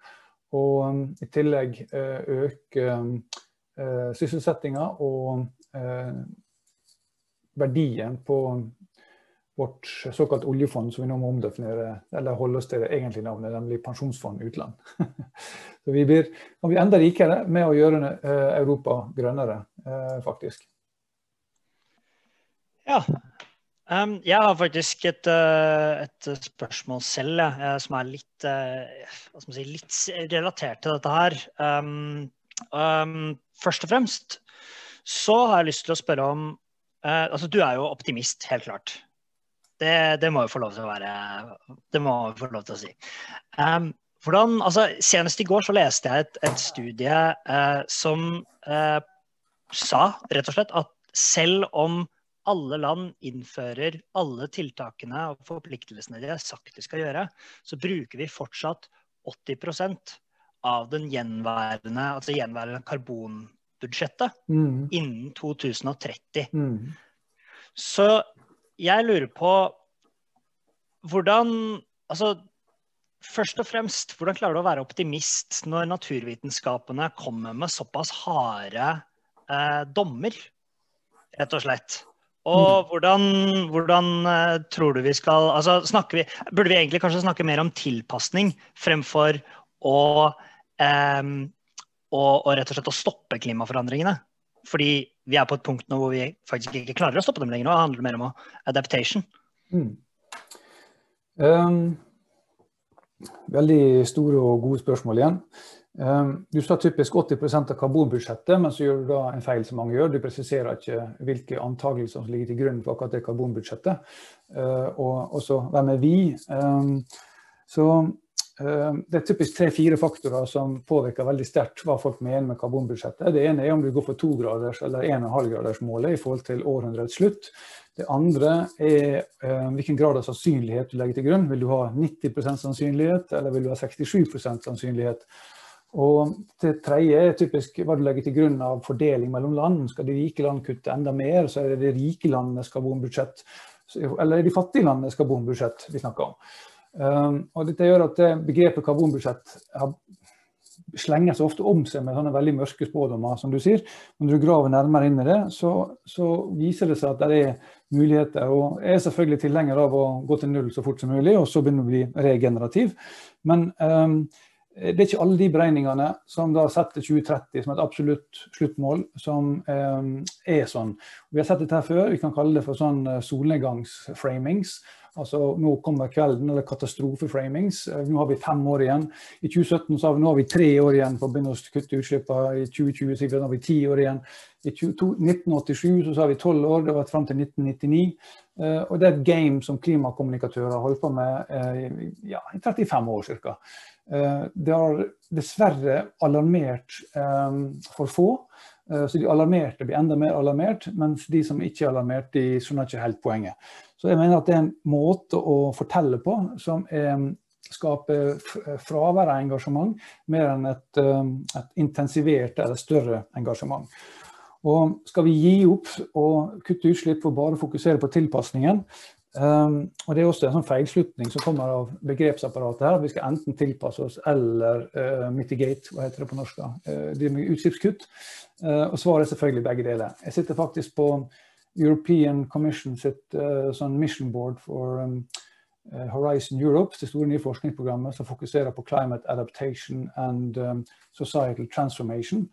og i tillegg øke sysselsettinga og verdien på vårt såkalt oljefond, som vi nå må omdefinere, eller holde oss til det egentlige navnet, nemlig pensjonsfond utland. Så vi blir enda rikere med å gjøre Europa grønnere, faktisk. Ja, jeg har faktisk et spørsmål selv, som er litt relatert til dette her. Først og fremst så har jeg lyst til å spørre om, altså du er jo optimist, helt klart. Det må jo få lov til å være, det må jo få lov til å si. Hvordan, altså senest i går så leste jeg et studie som sa rett og slett at selv om alle land innfører alle tiltakene og forpliktelsene de har sagt de skal gjøre, så bruker vi fortsatt 80% av den gjenværende karbonbudsjettet innen 2030. Så jeg lurer på hvordan, altså først og fremst, hvordan klarer du å være optimist når naturvitenskapene kommer med såpass harde dommer, rett og slett? Og hvordan tror du vi skal, altså burde vi egentlig kanskje snakke mer om tilpasning fremfor å rett og slett å stoppe klimaforandringene? Fordi vi er på et punkt nå hvor vi faktisk ikke klarer å stoppe dem lenger nå, det handler mer om adaptation. Veldig store og gode spørsmål igjen. Du sa typisk 80% av karbonbudsjettet, men så gjør du da en feil som mange gjør. Du presiserer ikke hvilke antakelser som ligger til grunn for akkurat det karbonbudsjettet. Og så hvem er vi? Så det er typisk 3-4 faktorer som påvirker veldig sterkt hva folk mener med karbonbudsjettet. Det ene er om du går for 2-graders eller 1,5-graders målet i forhold til århundrets slutt. Det andre er hvilken grad av sannsynlighet du legger til grunn. Vil du ha 90% sannsynlighet, eller vil du ha 67% sannsynlighet? Og det tredje er typisk hva du legger til grunn av fordeling mellom land. Skal de rike land kutte enda mer, så er det de rike landenes karbonbudsjett, eller de fattige landenes karbonbudsjett vi snakker om. Og dette gjør at begrepet karbonbudsjett slenger så ofte om seg med sånne veldig mørke spådommer, som du sier. Når du graver nærmere inn i det, så viser det seg at det er muligheter, og jeg er selvfølgelig tilhenger av å gå til null så fort som mulig, og så begynner å bli regenerativ. Men det er ikke alle de beregningene som da setter 2030 som et absolutt sluttmål som er sånn. Vi har sett dette her før, vi kan kalle det for sånn solnedgangsframings, altså nå kommer kvelden, eller katastrofeframings, nå har vi 5 år igjen. I 2017 sa vi nå har vi 3 år igjen for å begynne å kutte utslippet, i 2020 sier vi nå har vi 10 år igjen. I 1987 så sa vi 12 år, det var frem til 1999, og det er et game som klimakommunikatører har holdt på med i 35 år cirka. Det har dessverre alarmert for få, så de alarmerte blir enda mer alarmert, mens de som ikke er alarmert, de skjønner ikke helt poenget. Så jeg mener at det er en måte å fortelle på som skaper fravær av engasjement, mer enn et intensivert eller større engasjement. Og skal vi gi opp og kutte utslipp for bare å fokusere på tilpasningen, og det er også en sånn feilslutning som kommer av begrepsapparatet her, at vi skal enten tilpasse oss eller mitigate, hva heter det på norsk da, utslippskutt, og svaret er selvfølgelig begge deler. Jeg sitter faktisk på European Commission sitt sånn mission board for Horizon Europe, det store nye forskningsprogrammet som fokuserer på climate adaptation and societal transformation.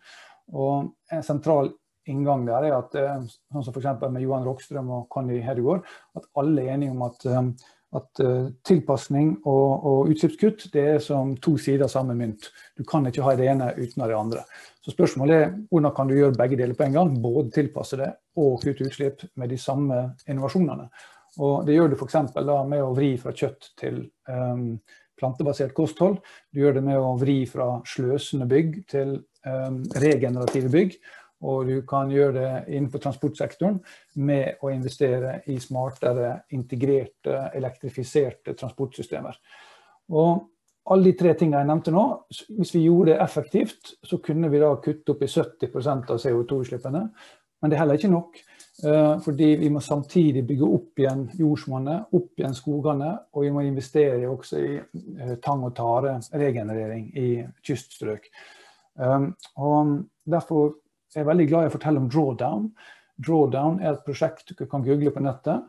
Og en sentral inngang der er at, sånn som for eksempel med Johan Rockström og Conny Hedegaard, at alle er enige om at tilpassning og utslippskutt, det er som to sider samme mynt. Du kan ikke ha det ene uten det andre. Så spørsmålet er, hvordan kan du gjøre begge deler på en gang, både tilpasse det og kutte utslipp med de samme innovasjonene? Og det gjør du for eksempel da med å vri fra kjøtt til plantebasert kosthold. Du gjør det med å vri fra sløsende bygg til regenerative bygg. Og du kan gjøre det innenfor transportsektoren med å investere i smartere, integrerte, elektrifiserte transportsystemer. Og alle de tre tingene jeg nevnte nå, hvis vi gjorde det effektivt, så kunne vi da kutte opp i 70% av CO2-utslippene. Men det er heller ikke nok, fordi vi må samtidig bygge opp igjen jordsmonnet, opp igjen skogene, og vi må investere også i tang og tare regenerering i kyststrøk. Og derfor er jeg veldig glad i å fortelle om Drawdown. Drawdown er et prosjekt du kan google på nettet,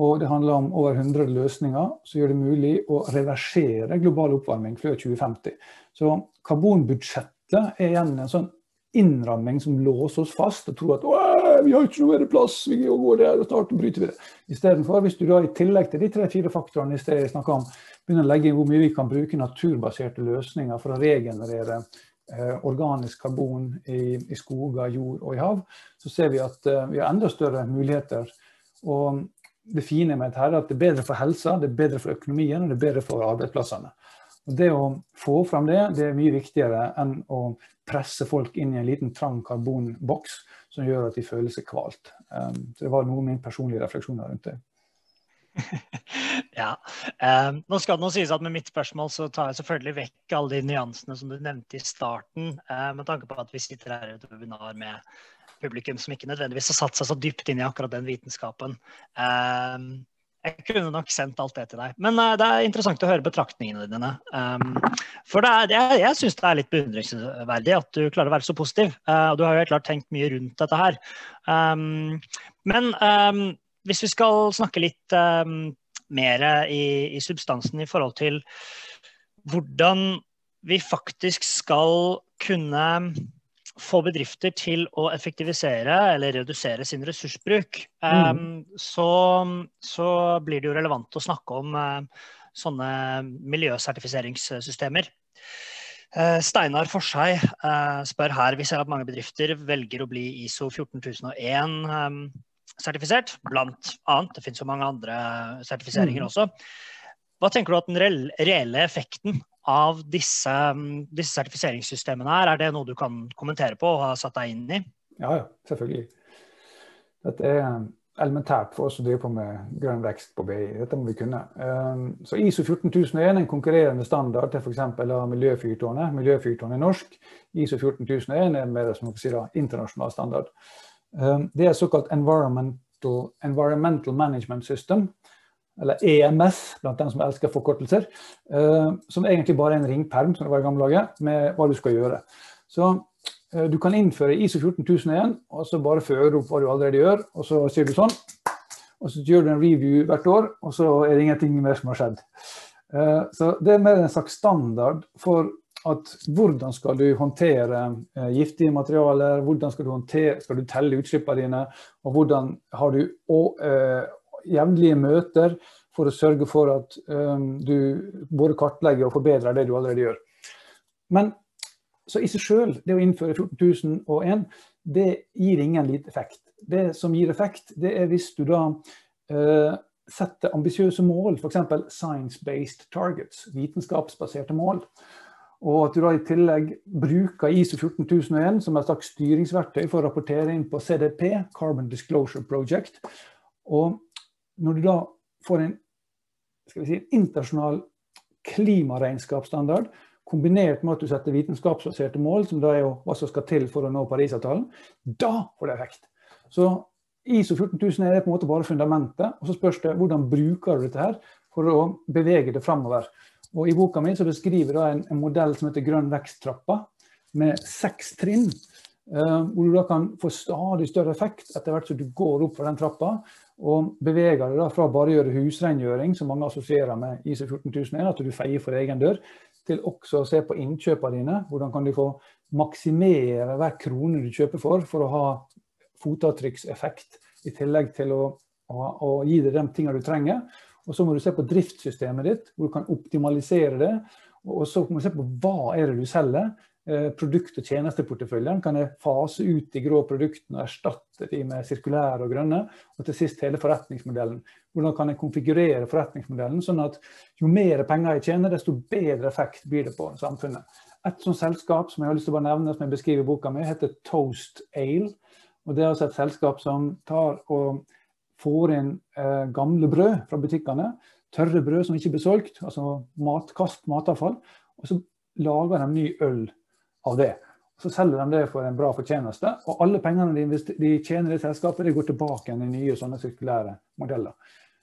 og det handler om over 100 løsninger som gjør det mulig å reversere global oppvarming før 2050. Så karbonbudsjettet er igjen en sånn innramming som låser oss fast og tror at vi har ikke noe mer plass, vi går der og snart bryter vi det. I stedet for, hvis du da i tillegg til de 3-4 faktorene i stedet snakker om, begynner å legge inn hvor mye vi kan bruke naturbaserte løsninger for å regenerere organisk karbon i skoger, jord og i hav, så ser vi at vi har enda større muligheter. Og det fine med dette er at det er bedre for helsa, det er bedre for økonomien, og det er bedre for arbeidsplassene. Og det å få frem det, det er mye viktigere enn å presse folk inn i en liten trang karbonboks som gjør at de føler seg kvalt. Så det var noe av min personlige refleksjoner rundt det. Ja, nå skal det nå sies at med mitt spørsmål så tar jeg selvfølgelig vekk alle de nyansene som du nevnte i starten, med tanke på at vi sitter her i et webinar med publikum som ikke nødvendigvis har satt seg så dypt inn i akkurat den vitenskapen. Jeg kunne nok sendt alt det til deg, men det er interessant å høre betraktningene dine. For jeg synes det er litt beundringsverdig at du klarer å være så positiv, og du har jo helt klart tenkt mye rundt dette her. Men hvis vi skal snakke litt mer i substansen i forhold til hvordan vi faktisk skal kunne få bedrifter til å effektivisere eller redusere sin ressursbruk, så blir det jo relevant å snakke om sånne miljøsertifiseringssystemer. Steinar Forsheim spør her, vi ser at mange bedrifter velger å bli ISO 14001-sertifisert, blant annet, det finnes jo mange andre sertifiseringer også. Hva tenker du at den reelle effekten av disse sertifiseringssystemene her, er det noe du kan kommentere på og ha satt deg inn i? Ja, selvfølgelig. Dette er elementært for oss å drive på med grønn vekst på BI. Dette må vi kunne. Så ISO 14001 er en konkurrerende standard til for eksempel av miljøfyrtårnet. Miljøfyrtårnet er norsk. ISO 14001 er mer som man kan si da, internasjonal standard. Det er såkalt Environmental Management System, eller EMS, blant dem som elsker forkortelser, som egentlig bare er en ringperm, som det var i gamle dager, med hva du skal gjøre. Så du kan innføre ISO 14001, og så bare føre opp hva du allerede gjør, og så sier du sånn, og så gjør du en review hvert år, og så er det ingenting mer som har skjedd. Så det er mer en slags standard for at hvordan skal du håndtere giftige materialer, hvordan skal du telle utslippene dine, og hvordan har du jevnlige møter for å sørge for at du både kartlegger og forbedrer det du allerede gjør. Men så i seg selv, det å innføre 14001, det gir ingen liten effekt. Det som gir effekt, det er hvis du da setter ambisiøse mål, for eksempel science-based targets, vitenskapsbaserte mål, og at du da i tillegg bruker ISO 14001 som et slags styringsverktøy for å rapportere inn på CDP, Carbon Disclosure Project, og når du da får en, skal vi si, en internasjonal klimaregnskapsstandard, kombinert med at du setter vitenskapsbaserte mål, som da er jo hva som skal til for å nå Parisavtalen, da får det effekt. Så ISO 14001 er på en måte bare fundamentet, og så spørs det hvordan bruker du dette her for å bevege det fremover. Og i boka min så beskriver jeg en modell som heter grønn veksttrappa, med 6 trinn, hvor du da kan få stadig større effekt etter hvert som du går opp for den trappa, og beveger deg da fra bare å gjøre husrengjøring, som mange assosierer med ISO 14001, at du feier for egen dør, til også å se på innkjøpene dine, hvordan kan du få maksimere hver krone du kjøper for å ha fotavtrykkseffekt, i tillegg til å gi deg de tingene du trenger. Og så må du se på driftssystemet ditt, hvor du kan optimalisere det, og så må du se på hva er det du selger, produkt- og tjenesteporteføljen, kan jeg fase ut de grå produktene og erstatte de med sirkulære og grønne, og til sist hele forretningsmodellen. Hvordan kan jeg konfigurere forretningsmodellen sånn at jo mer penger jeg tjener, desto bedre effekt blir det på samfunnet. Et sånt selskap som jeg har lyst til å nevne, som jeg beskriver i boka mi, heter Toast Ale, og det er også et selskap som tar og får inn gamle brød fra butikkene, tørre brød som ikke blir solgt, altså matkast, matavfall, og så lager de ny øl av det. Så selger de det for en bra fortjeneste, og alle pengene de tjener i selskapet, de går tilbake igjen i nye sånne sirkulære modeller.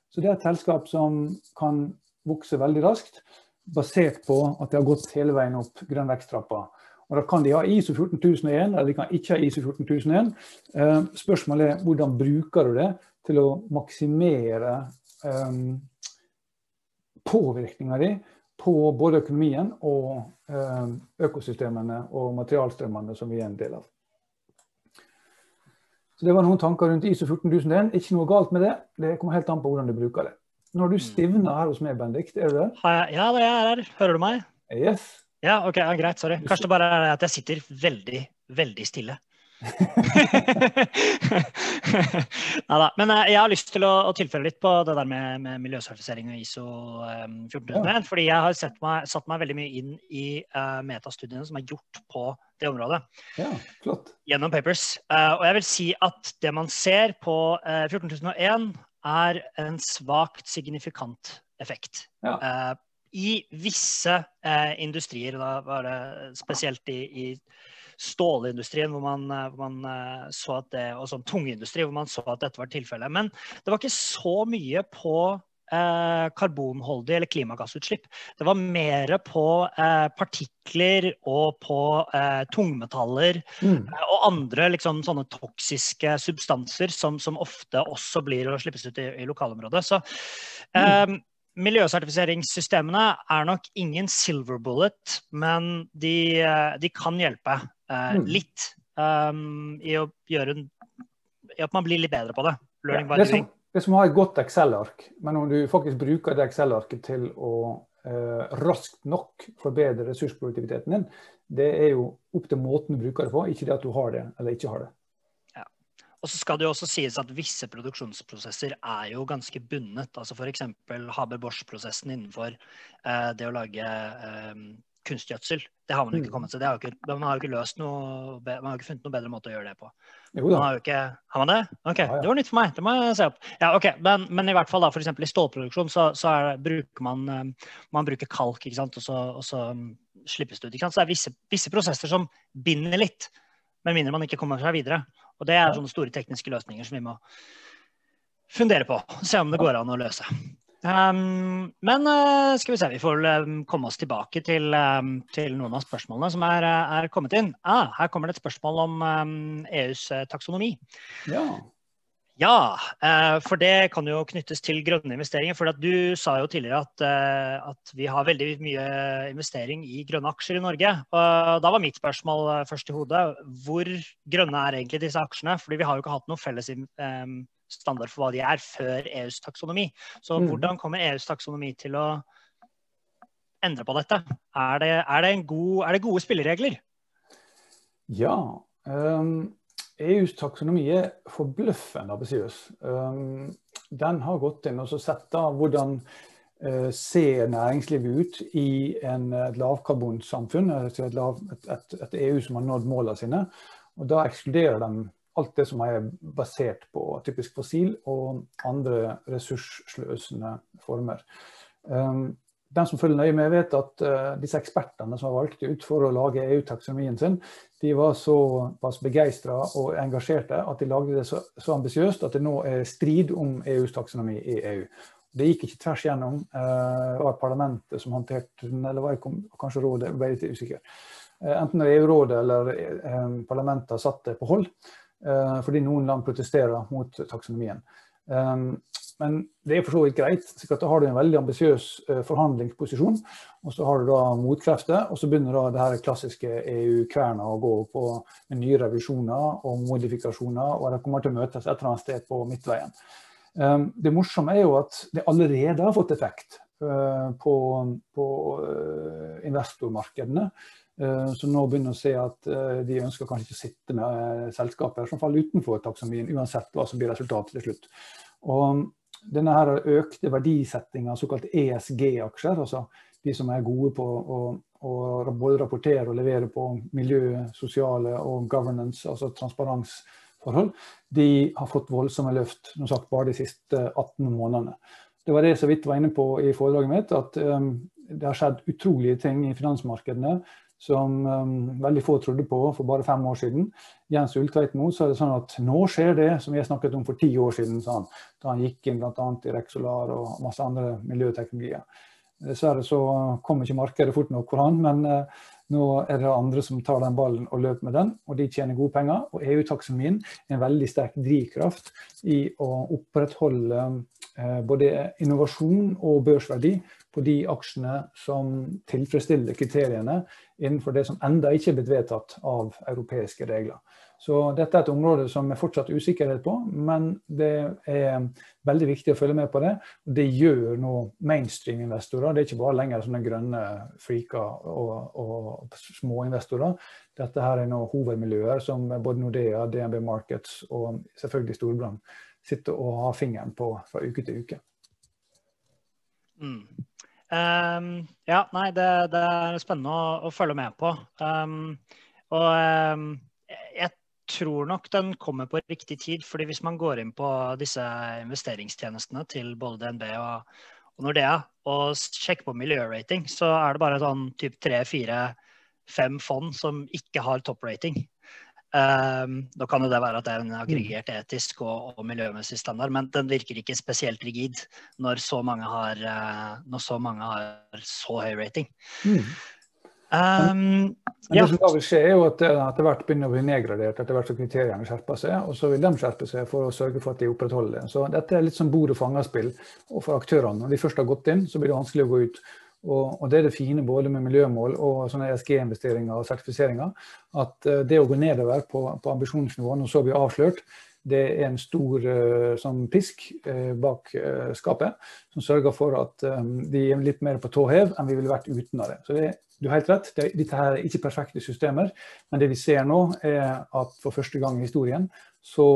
Så det er et selskap som kan vokse veldig raskt, basert på at de har gått hele veien opp grønn veksttrappa. Og da kan de ha ISO 14001, eller de kan ikke ha ISO 14001. Spørsmålet er, hvordan bruker du det til å maksimere påvirkninger i, på både økonomien og økosystemene og materialstrømmene som vi er en del av. Så det var noen tanker rundt ISO 14001. Ikke noe galt med det. Det kommer helt an på hvordan du bruker det. Når du stivner her hos meg, Benedikt, er du det? Ja, det er her. Hører du meg? Yes. Ja, ok, greit, sorry. Kanskje det bare er at jeg sitter veldig, veldig stille. Neida, men jeg har lyst til å tilfelle litt på det der med miljøsertifisering og ISO 1401, fordi jeg har satt meg veldig mye inn i metastudiene som er gjort på det området gjennom papers, og jeg vil si at det man ser på 14001 er en svagt signifikant effekt i visse industrier, da var det spesielt i stålindustrien, hvor man så at det, og som tungindustri, hvor man så at dette var et tilfelle. Men det var ikke så mye på karbonholdig eller klimagassutslipp. Det var mer på partikler og på tungmetaller og andre liksom sånne toksiske substanser som ofte også blir å slippes ut i lokalområdet. Så miljøsertifiseringssystemene er nok ingen silver bullet, men de kan hjelpe litt i å gjøre at man blir litt bedre på det. Det som har et godt Excel-ark, men om du faktisk bruker det Excel-arket til å raskt nok forbedre ressursproduktiviteten din, det er jo opp til måten du bruker det på, ikke det at du har det eller ikke har det. Og så skal det jo også sies at visse produksjonsprosesser er jo ganske bundet, altså for eksempel Haber-Bosch-prosessen innenfor det å lage kunstgjødsel. Det har man jo ikke kommet til, man har jo ikke løst noe, man har jo ikke funnet noe bedre måte å gjøre det på. Har man det? Ok, det var nytt for meg, det må jeg se opp. Ja, ok, men i hvert fall da, for eksempel i stålproduksjon så bruker man bruker kalk, ikke sant, og så slippes det ut, ikke sant, så det er visse prosesser som binder litt, men mindre man ikke kommer seg videre. Og det er sånne store tekniske løsninger som vi må fundere på. Se om det går an å løse. Men skal vi se, vi får komme oss tilbake til noen av spørsmålene som er kommet inn. Her kommer det et spørsmål om EUs taksonomi. Ja, for det kan jo knyttes til grønne investeringer, for du sa jo tidligere at vi har veldig mye investering i grønne aksjer i Norge. Og da var mitt spørsmål først i hodet, hvor grønne er egentlig disse aksjene? Fordi vi har jo ikke hatt noen felles standard for hva de er før EUs taksonomi. Så hvordan kommer EUs taksonomi til å endre på dette? Er det gode spilleregler? Ja, EUs taksonomi er forbløffende ambisiøs. Den har gått inn og sett hvordan ser næringslivet ut i et lavkarbonsamfunn, et EU som har nådd målene sine. Og da ekskluderer de alt det som er basert på typisk fossil og andre ressurssløsende former. Den som følger nøye med vet at disse ekspertene som har valgt ut for å lage EU-taksonomien sin, de var såpass begeistret og engasjerte at de lagde det så ambisiøst at det nå er strid om EUs taksonomi i EU. Det gikk ikke tvers gjennom, det var parlamentet som håndterte den, eller var kanskje rådet, jeg ble litt usikker. Enten EU-rådet eller parlamenter satte på hold, fordi noen land protesterer mot taksonomien. Men det er for så vidt greit, sikkert da har du en veldig ambisiøs forhandlingsposisjon, og så har du da motkrefter, og så begynner da det her klassiske EU-kverna å gå på med nye revisjoner og modifikasjoner, og de kommer til å møtes et eller annet sted på midtveien. Det morsomme er jo at det allerede har fått effekt på investormarkedene, så nå begynner å se at de ønsker kanskje ikke å sitte med selskaper som faller utenfor taksonomien, uansett hva som blir resultatet til slutt. Og denne her økte verdisettingen av såkalt ESG-aksjer, altså de som er gode på å både rapportere og levere på miljø, sosiale og governance, altså transparensforhold, de har fått voldsomme løft, som sagt, bare de siste 18 månedene. Det var det så vidt jeg var inne på i foredraget mitt, at det har skjedd utrolige ting i finansmarkedene, som veldig få trodde på for bare 5 år siden. Jens Ulltveit nå, så er det sånn at nå skjer det som jeg snakket om for 10 år siden, sa han, da han gikk inn blant annet i Rexolar og masse andre miljøteknologier. Dessverre så kom ikke markedet fort nok for han, men nå er det andre som tar den ballen og løper med den, og de tjener gode penger, og EU-taksonomien er en veldig sterk drivkraft i å opprettholde både innovasjon og børsverdi på de aksjene som tilfredsstiller kriteriene innenfor det som enda ikke er blitt vedtatt av europeiske regler. Så dette er et område som er fortsatt usikkerhet på, men det er veldig viktig å følge med på det. Det gjør nå mainstream-investorer, det er ikke bare lenger sånne grønne freaker og små investorer. Dette her er nå hovedmiljøer som både Nordea, DNB Markets og selvfølgelig Storbrand sitter og har fingeren på fra uke til uke. Ja, nei, det er spennende å følge med på. Jeg tror nok den kommer på riktig tid, fordi hvis man går inn på disse investeringstjenestene til både DNB og Nordea, og sjekker på miljørating, så er det bare sånn typ 3, 4, 5 fond som ikke har topprating. Da kan jo det være at det er en aggregert etisk og miljømessig standard, men den virker ikke spesielt rigid når så mange har så høy rating. Det som da vil skje er jo at etter hvert begynner å bli nedgradert, etter hvert så kriteriene skjerper seg, og så vil de skjerpe seg for å sørge for at de opprettholder det. Så dette er litt som bord- og fangerspill for aktørene. Når de først har gått inn, så blir det vanskelig å gå ut. Og det er det fine både med miljømål og sånne ESG-investeringer og sertifiseringer, at det å gå nedover på ambisjonsnivåene, og så blir avslørt, det er en stor pisk bak skapet, som sørger for at de er litt mer på tåhev enn vi ville vært uten av det. Så du har helt rett, dette her er ikke perfekte systemer, men det vi ser nå er at for første gang i historien, så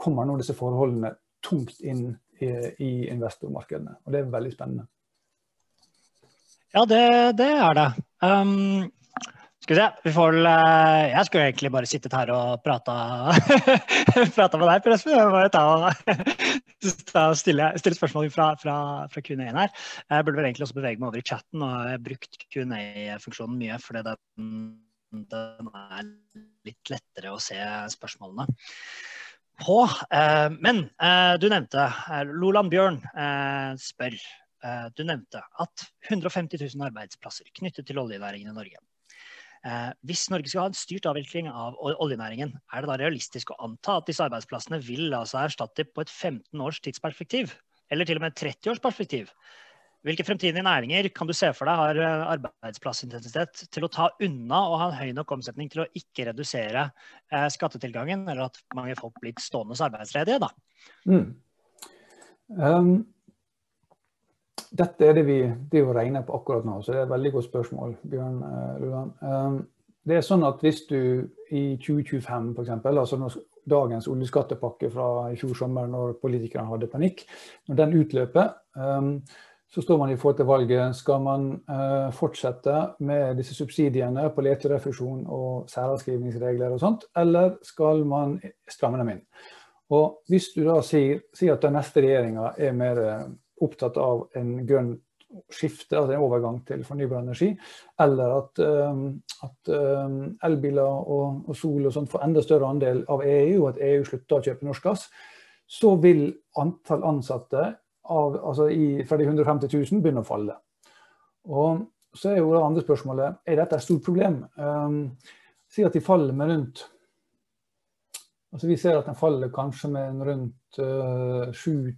kommer nå disse forholdene tungt inn i investormarkedene, og det er veldig spennende. Ja, det er det. Skal vi se, jeg skulle egentlig bare sittet her og pratet med deg, Per Espen. Jeg må bare stille spørsmål fra Q&A-en her. Jeg burde vel egentlig også bevege meg over i chatten, og jeg har brukt Q&A-funksjonen mye, fordi den er litt lettere å se spørsmålene på. Men du nevnte, Loland Bjørn spør, du nevnte at 150 000 arbeidsplasser knyttet til oljenæringen i Norge. Hvis Norge skal ha en styrt avvikling av oljenæringen, er det da realistisk å anta at disse arbeidsplassene vil la seg erstatte på et 15 års tidsperspektiv, eller til og med et 30 års perspektiv? Hvilke fremtidige næringer kan du se for deg har arbeidsplassintensitet til å ta unna og ha en høy nok omsetning til å ikke redusere skattetilgangen, eller at mange folk blir stående arbeidsledige da? Dette er det vi regner på akkurat nå, så det er et veldig godt spørsmål, Bjørn Ruland. Det er sånn at hvis du i 2025 for eksempel, altså dagens oljeskattepakke fra i fjor sommer når politikerne hadde panikk, når den utløper, så står man i forhold til valget. Skal man fortsette med disse subsidiene på leterefusjon og særavskrivningsregler og sånt, eller skal man stramme dem inn? Og hvis du da sier at den neste regjeringen er mer opptatt av en grønn skifte, altså en overgang til fornybar energi, eller at elbiler og sol og sånt får enda større andel av EU, og at EU slutter å kjøpe norsk gass, så vil antall ansatte fra de 150 000 begynne å falle. Og Så er jo det andre spørsmålet, er dette et stort problem? Si at de faller med rundt, altså vi ser at den faller kanskje med rundt 7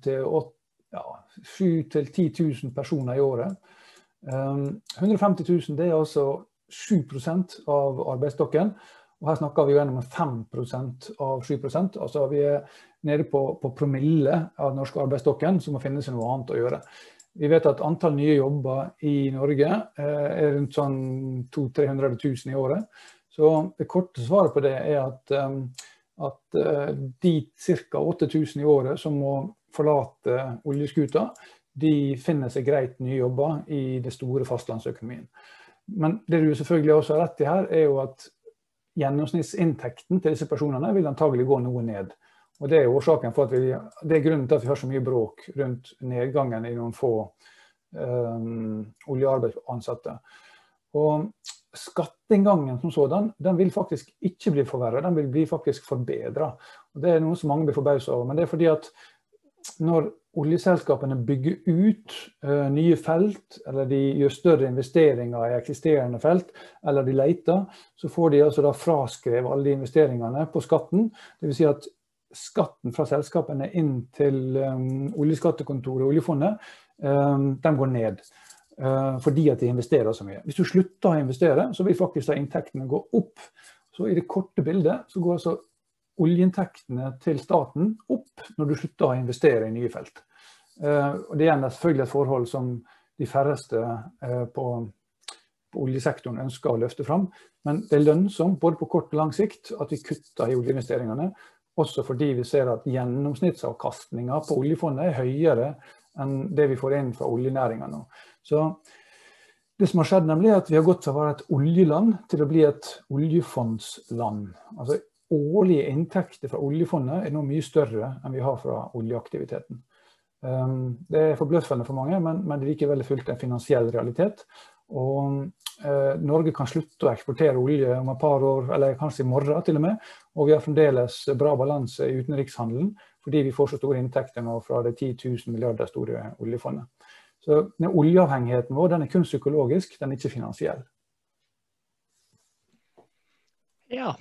til 10 000 personer i året. 150 000, det er altså 7% av arbeidsstokken, og her snakker vi jo gjennom 5% av 7%, altså vi er nede på promille av norsk arbeidsstokken, så må finnes noe annet å gjøre. Vi vet at antall nye jobber i Norge er rundt sånn 200-300 000 i året. Så det korte svaret på det er at de cirka 8000 i året som må forlate oljeskuta, de finner seg greit nye jobber i det store fastlandsøkonomien. Men det du selvfølgelig også har rett i her er jo at gjennomsnittsinntekten til disse personene vil antagelig gå noe ned. Og det er årsaken for at det er grunnen til at vi har så mye bråk rundt nedgangen i noen få oljearbeidsansatte. Og skatteinngangen som sådan, den vil faktisk ikke bli forverret, den vil bli faktisk forbedret. Og det er noe som mange blir forbauset over, men det er fordi at når oljeselskapene bygger ut nye felt, eller de gjør større investeringer i eksisterende felt, eller de leter, så får de altså da fraskrevet alle de investeringene på skatten, det vil si at skatten fra selskapene inn til oljeskattekontoret og oljefondet, de går ned fordi at de investerer så mye. Hvis du slutter å investere, så vil faktisk inntektene gå opp. Så i det korte bildet så går altså oljeinntektene til staten opp når du slutter å investere i nye felt. Og det er selvfølgelig et forhold som de færreste på oljesektoren ønsker å løfte fram, men det er lønnsomt både på kort og lang sikt at vi kutter i oljeinvesteringene, også fordi vi ser at gjennomsnittsavkastningen på oljefondet er høyere enn det vi får inn fra oljenæringen nå. Så det som har skjedd nemlig er at vi har gått fra å være et oljeland til å bli et oljefondsland. Altså årlige inntekter fra oljefondet er nå mye større enn vi har fra oljeaktiviteten. Det er forbløffende for mange, men det er likevel fullt en finansiell realitet. Og Norge kan slutte å eksportere olje om et par år, eller kanskje i morgen til og med, og vi har fremdeles bra balanse i utenrikshandelen, fordi vi får så store inntekter nå fra det 10 000 milliarder store oljefondet. Så oljeavhengigheten vår, den er kun psykologisk, den er ikke finansiell. Ja,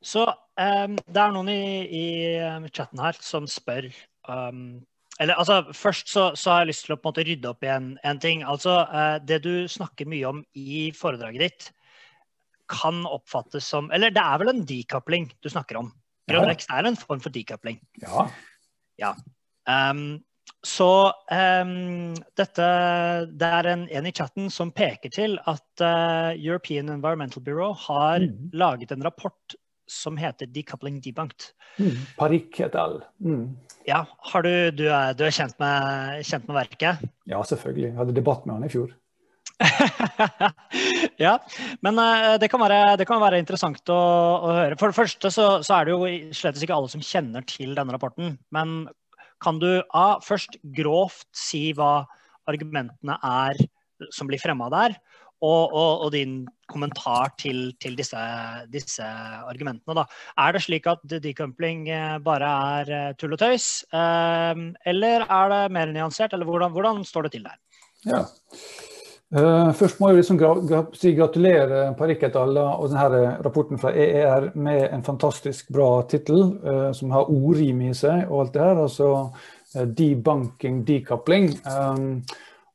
så det er noen i chatten her som spør, først så har jeg lyst til å rydde opp i en ting. Altså, det du snakker mye om i foredraget ditt kan oppfattes som, eller det er vel en dekapling du snakker om. Grønn vekst er en form for dekapling. Ja. Så det er en i chatten som peker til at European Environmental Bureau har laget en rapport som heter Decoupling Debunked. Parrique et al. Ja, du er kjent med verket? Ja, selvfølgelig. Jeg hadde debatt med han i fjor. Ja, men det kan være interessant å høre. For det første så er det jo slett ikke alle som kjenner til denne rapporten, men kan du først grovt si hva argumentene er som blir fremmet der, og din kommentar til disse argumentene da. Er det slik at decoupling bare er tull og tøys, eller er det mer nyansert, eller hvordan står det til der? Ja, først må jeg si gratulere Parrique et al. Og denne rapporten fra EER med en fantastisk bra titel, som har ordrim i seg og alt det her, altså debunking, decoupling,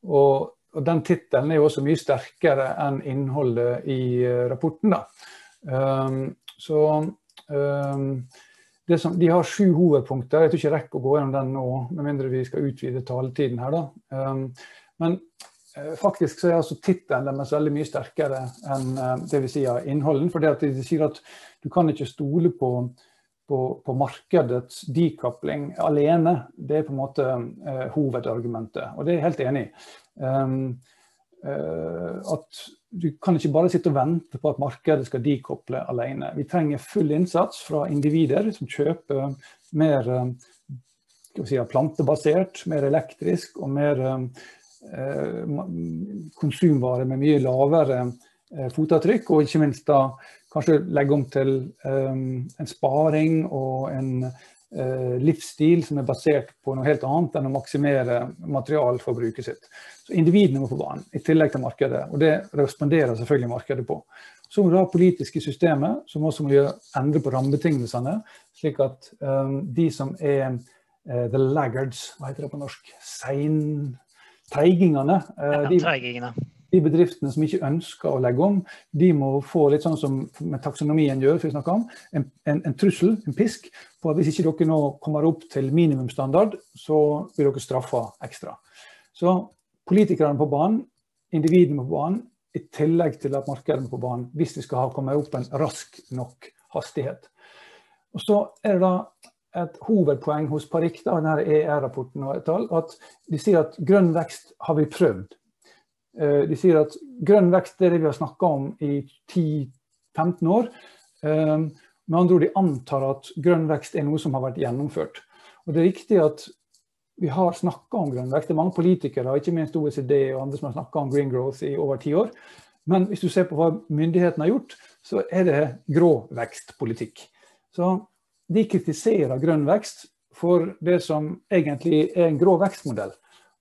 og den titelen er jo også mye sterkere enn innholdet i rapporten. Så de har 7 hovedpunkter. Jeg tror ikke jeg rekker å gå gjennom den nå, med mindre vi skal utvide taletiden her. Men faktisk så er altså titelen deres veldig mye sterkere enn det vi sier innholden, for det at de sier at du kan ikke stole på markedets decoupling alene, det er på en måte hovedargumentet, og det er jeg helt enig i. At du kan ikke bare sitte og vente på at markedet skal dekople alene. Vi trenger full innsats fra individer som kjøper mer plantebasert, mer elektrisk og mer konsumvare med mye lavere fotavtrykk, og ikke minst da kanskje legge om til en sparing og en livsstil som är baserad på något helt annat än att maximera materialforbruket sitt. Så individen må på banen i tillägg till markedet, och det responderar selvfølgelig markedet på. Så må du ha politiske systemer som også må endre på rammebetingelsene, slik at de som er the laggards, hva heter det på norsk, teigingene, de bedriftene som ikke ønsker å legge om, de må få litt sånn som med taksonomien gjør, for vi snakker om, en trussel, en pisk, på at hvis ikke dere nå kommer opp til minimumstandard, så blir dere straffa ekstra. Så politikerne på banen, individene på banen, i tillegg til at markedet på banen, hvis vi skal komme opp en rask nok hastighet. Og så er det da et hovedpoeng hos Parrique, denne ER-rapporten og et tal, at de sier at grønn vekst har vi prøvd. De sier at grønn vekst er det vi har snakket om i 10-15 år, men andre ord de antar at grønn vekst er noe som har vært gjennomført. Og det er riktig at vi har snakket om grønn vekst, det er mange politikere, ikke minst OECD og andre som har snakket om green growth i over 10 år, men hvis du ser på hva myndigheten har gjort, så er det grå vekstpolitikk. Så de kritiserer grønn vekst for det som egentlig er en grå vekstmodell.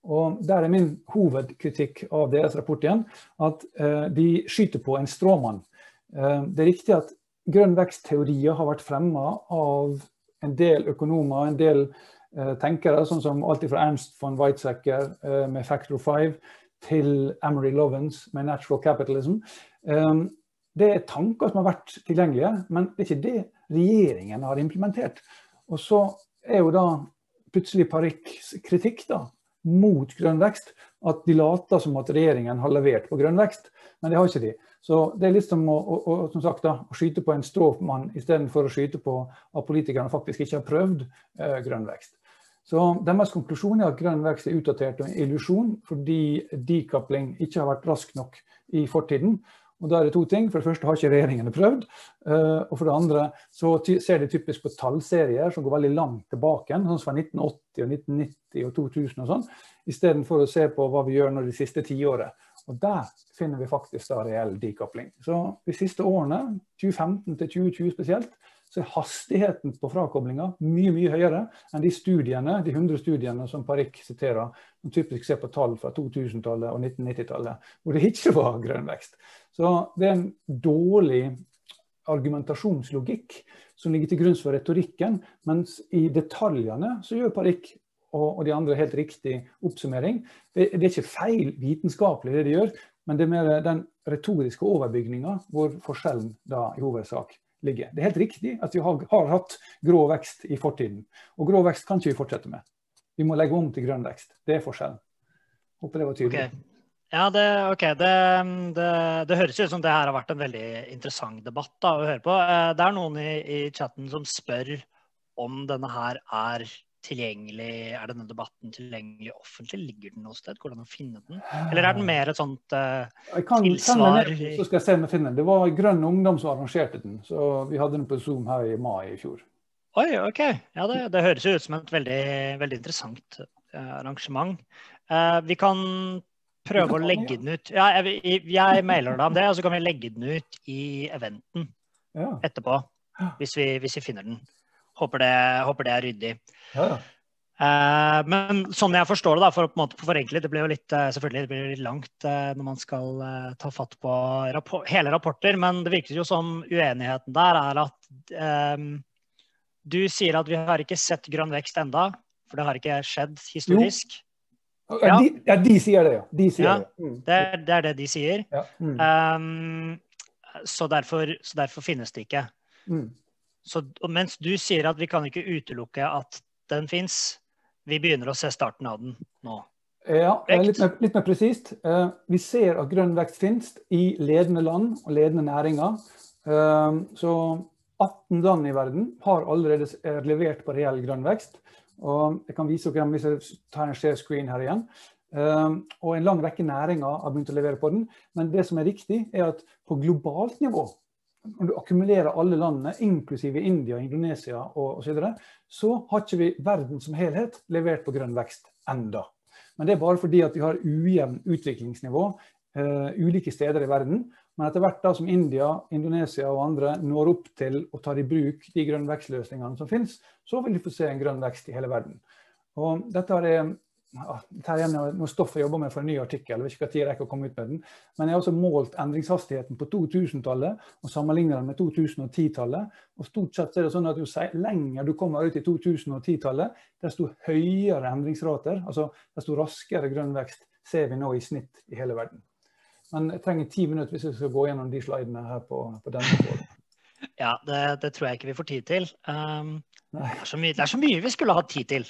Og der er min hovedkritikk av deres rapport igjen, at de skyter på en stråmann. Det er riktig at grønn vekstteorier har vært fremmet av en del økonomer, en del tenkere, sånn som alltid fra Ernst von Weizsäcker med Factor 5 til Amory Lovins med Natural Capitalism. Det er tanker som har vært tilgjengelige, men det er ikke det regjeringen har implementert. Og så er jo da plutselig Parriques kritikk da, mot grønn vekst, at de later som at regjeringen har levert på grønn vekst, men det har ikke de. Så det er litt som å skyte på en stråmann i stedet for å skyte på at politikerne faktisk ikke har prøvd grønn vekst. Så deres konklusjon er at grønn vekst er utdatert og en illusjon, fordi decoupling ikke har vært rask nok i fortiden. Og da er det to ting. For det første har ikke regjeringene prøvd, og for det andre så ser de typisk på tallserier som går veldig langt tilbake, sånn som 1980 og 1990 og 2000 og sånn, i stedet for å se på hva vi gjør nå de siste 10 årene. Og der finner vi faktisk da reell decoupling. Så de siste årene, 2015 til 2020 spesielt, så er hastigheten på frakoblingen mye, mye høyere enn de studiene, de 100 studiene som Parrique siterer, som typisk ser på tall fra 2000-tallet og 1990-tallet, hvor det ikke var grønn vekst. Så det er en dårlig argumentasjonslogikk som ligger til grunns for retorikken, mens i detaljene så gjør Parrique og de andre helt riktig oppsummering. Det er ikke feil vitenskapelig det de gjør, men det er mer den retoriske overbygningen hvor forskjellen da i hovedsak ligger. Det er helt riktig at vi har hatt grå vekst i fortiden, og grå vekst kan ikke vi fortsette med. Vi må legge om til grønn vekst. Det er forskjellen. Håper det var tydelig. Ja, det høres ut som det her har vært en veldig interessant debatt å høre på. Det er noen i chatten som spør om denne her er tilgjengelig, er denne debatten tilgjengelig offentlig? Ligger den noe sted? Hvordan finner den? Eller er den mer et sånt tilsvar? Så skal jeg se om jeg finner den. Det var Grønn Ungdom som arrangerte den, så vi hadde den på Zoom her i mai i fjor. Oi, ok. Ja, det høres ut som et veldig interessant arrangement. Vi kan prøve å legge den ut. Jeg mailer deg om det, og så kan vi legge den ut i eventen etterpå, hvis vi finner den. Håper det er ryddig. Men sånn jeg forstår det da, for å forenkle, det blir jo litt langt når man skal ta fatt på hele rapporter, men det virker jo som uenigheten der er at du sier at vi har ikke sett grønn vekst enda, for det har ikke skjedd historisk. Ja, de sier det, ja. Det er det de sier. Så derfor finnes det ikke. Så mens du sier at vi kan ikke utelukke at den finnes, vi begynner å se starten av den nå. Ja, litt mer presist. Vi ser at grønn vekst finnes i ledende land og ledende næringer. Så 18 land i verden har allerede levert på reell grønn vekst. Jeg kan vise dere hvis jeg tar en share screen her igjen. Og en lang rekke næringer har begynt å levere på den. Men det som er riktig er at på globalt nivå, om du akkumulerer alle landene, inklusive India, Indonesia og så videre, så har ikke vi verden som helhet levert på grønn vekst enda. Men det er bare fordi at vi har ujevn utviklingsnivå ulike steder i verden, Men etter hvert da som India, Indonesia og andre når opp til å ta i bruk de grønn vekstløsningene som finnes, så vil vi få se en grønn vekst i hele verden. Og dette er noe stoff jeg jobber med for en ny artikkel, jeg vet ikke hva tid jeg rekker å komme ut med den, men jeg har også målt endringshastigheten på 2000-tallet og sammenlignet den med 2010-tallet, og stort sett er det sånn at jo lenger du kommer ut i 2010-tallet, desto høyere endringsrater, altså desto raskere grønn vekst ser vi nå i snitt i hele verden. Men jeg trenger 10 minutter hvis jeg skal gå gjennom de slidene her på denne måten. Ja, det tror jeg ikke vi får tid til. Det er så mye vi skulle ha tid til,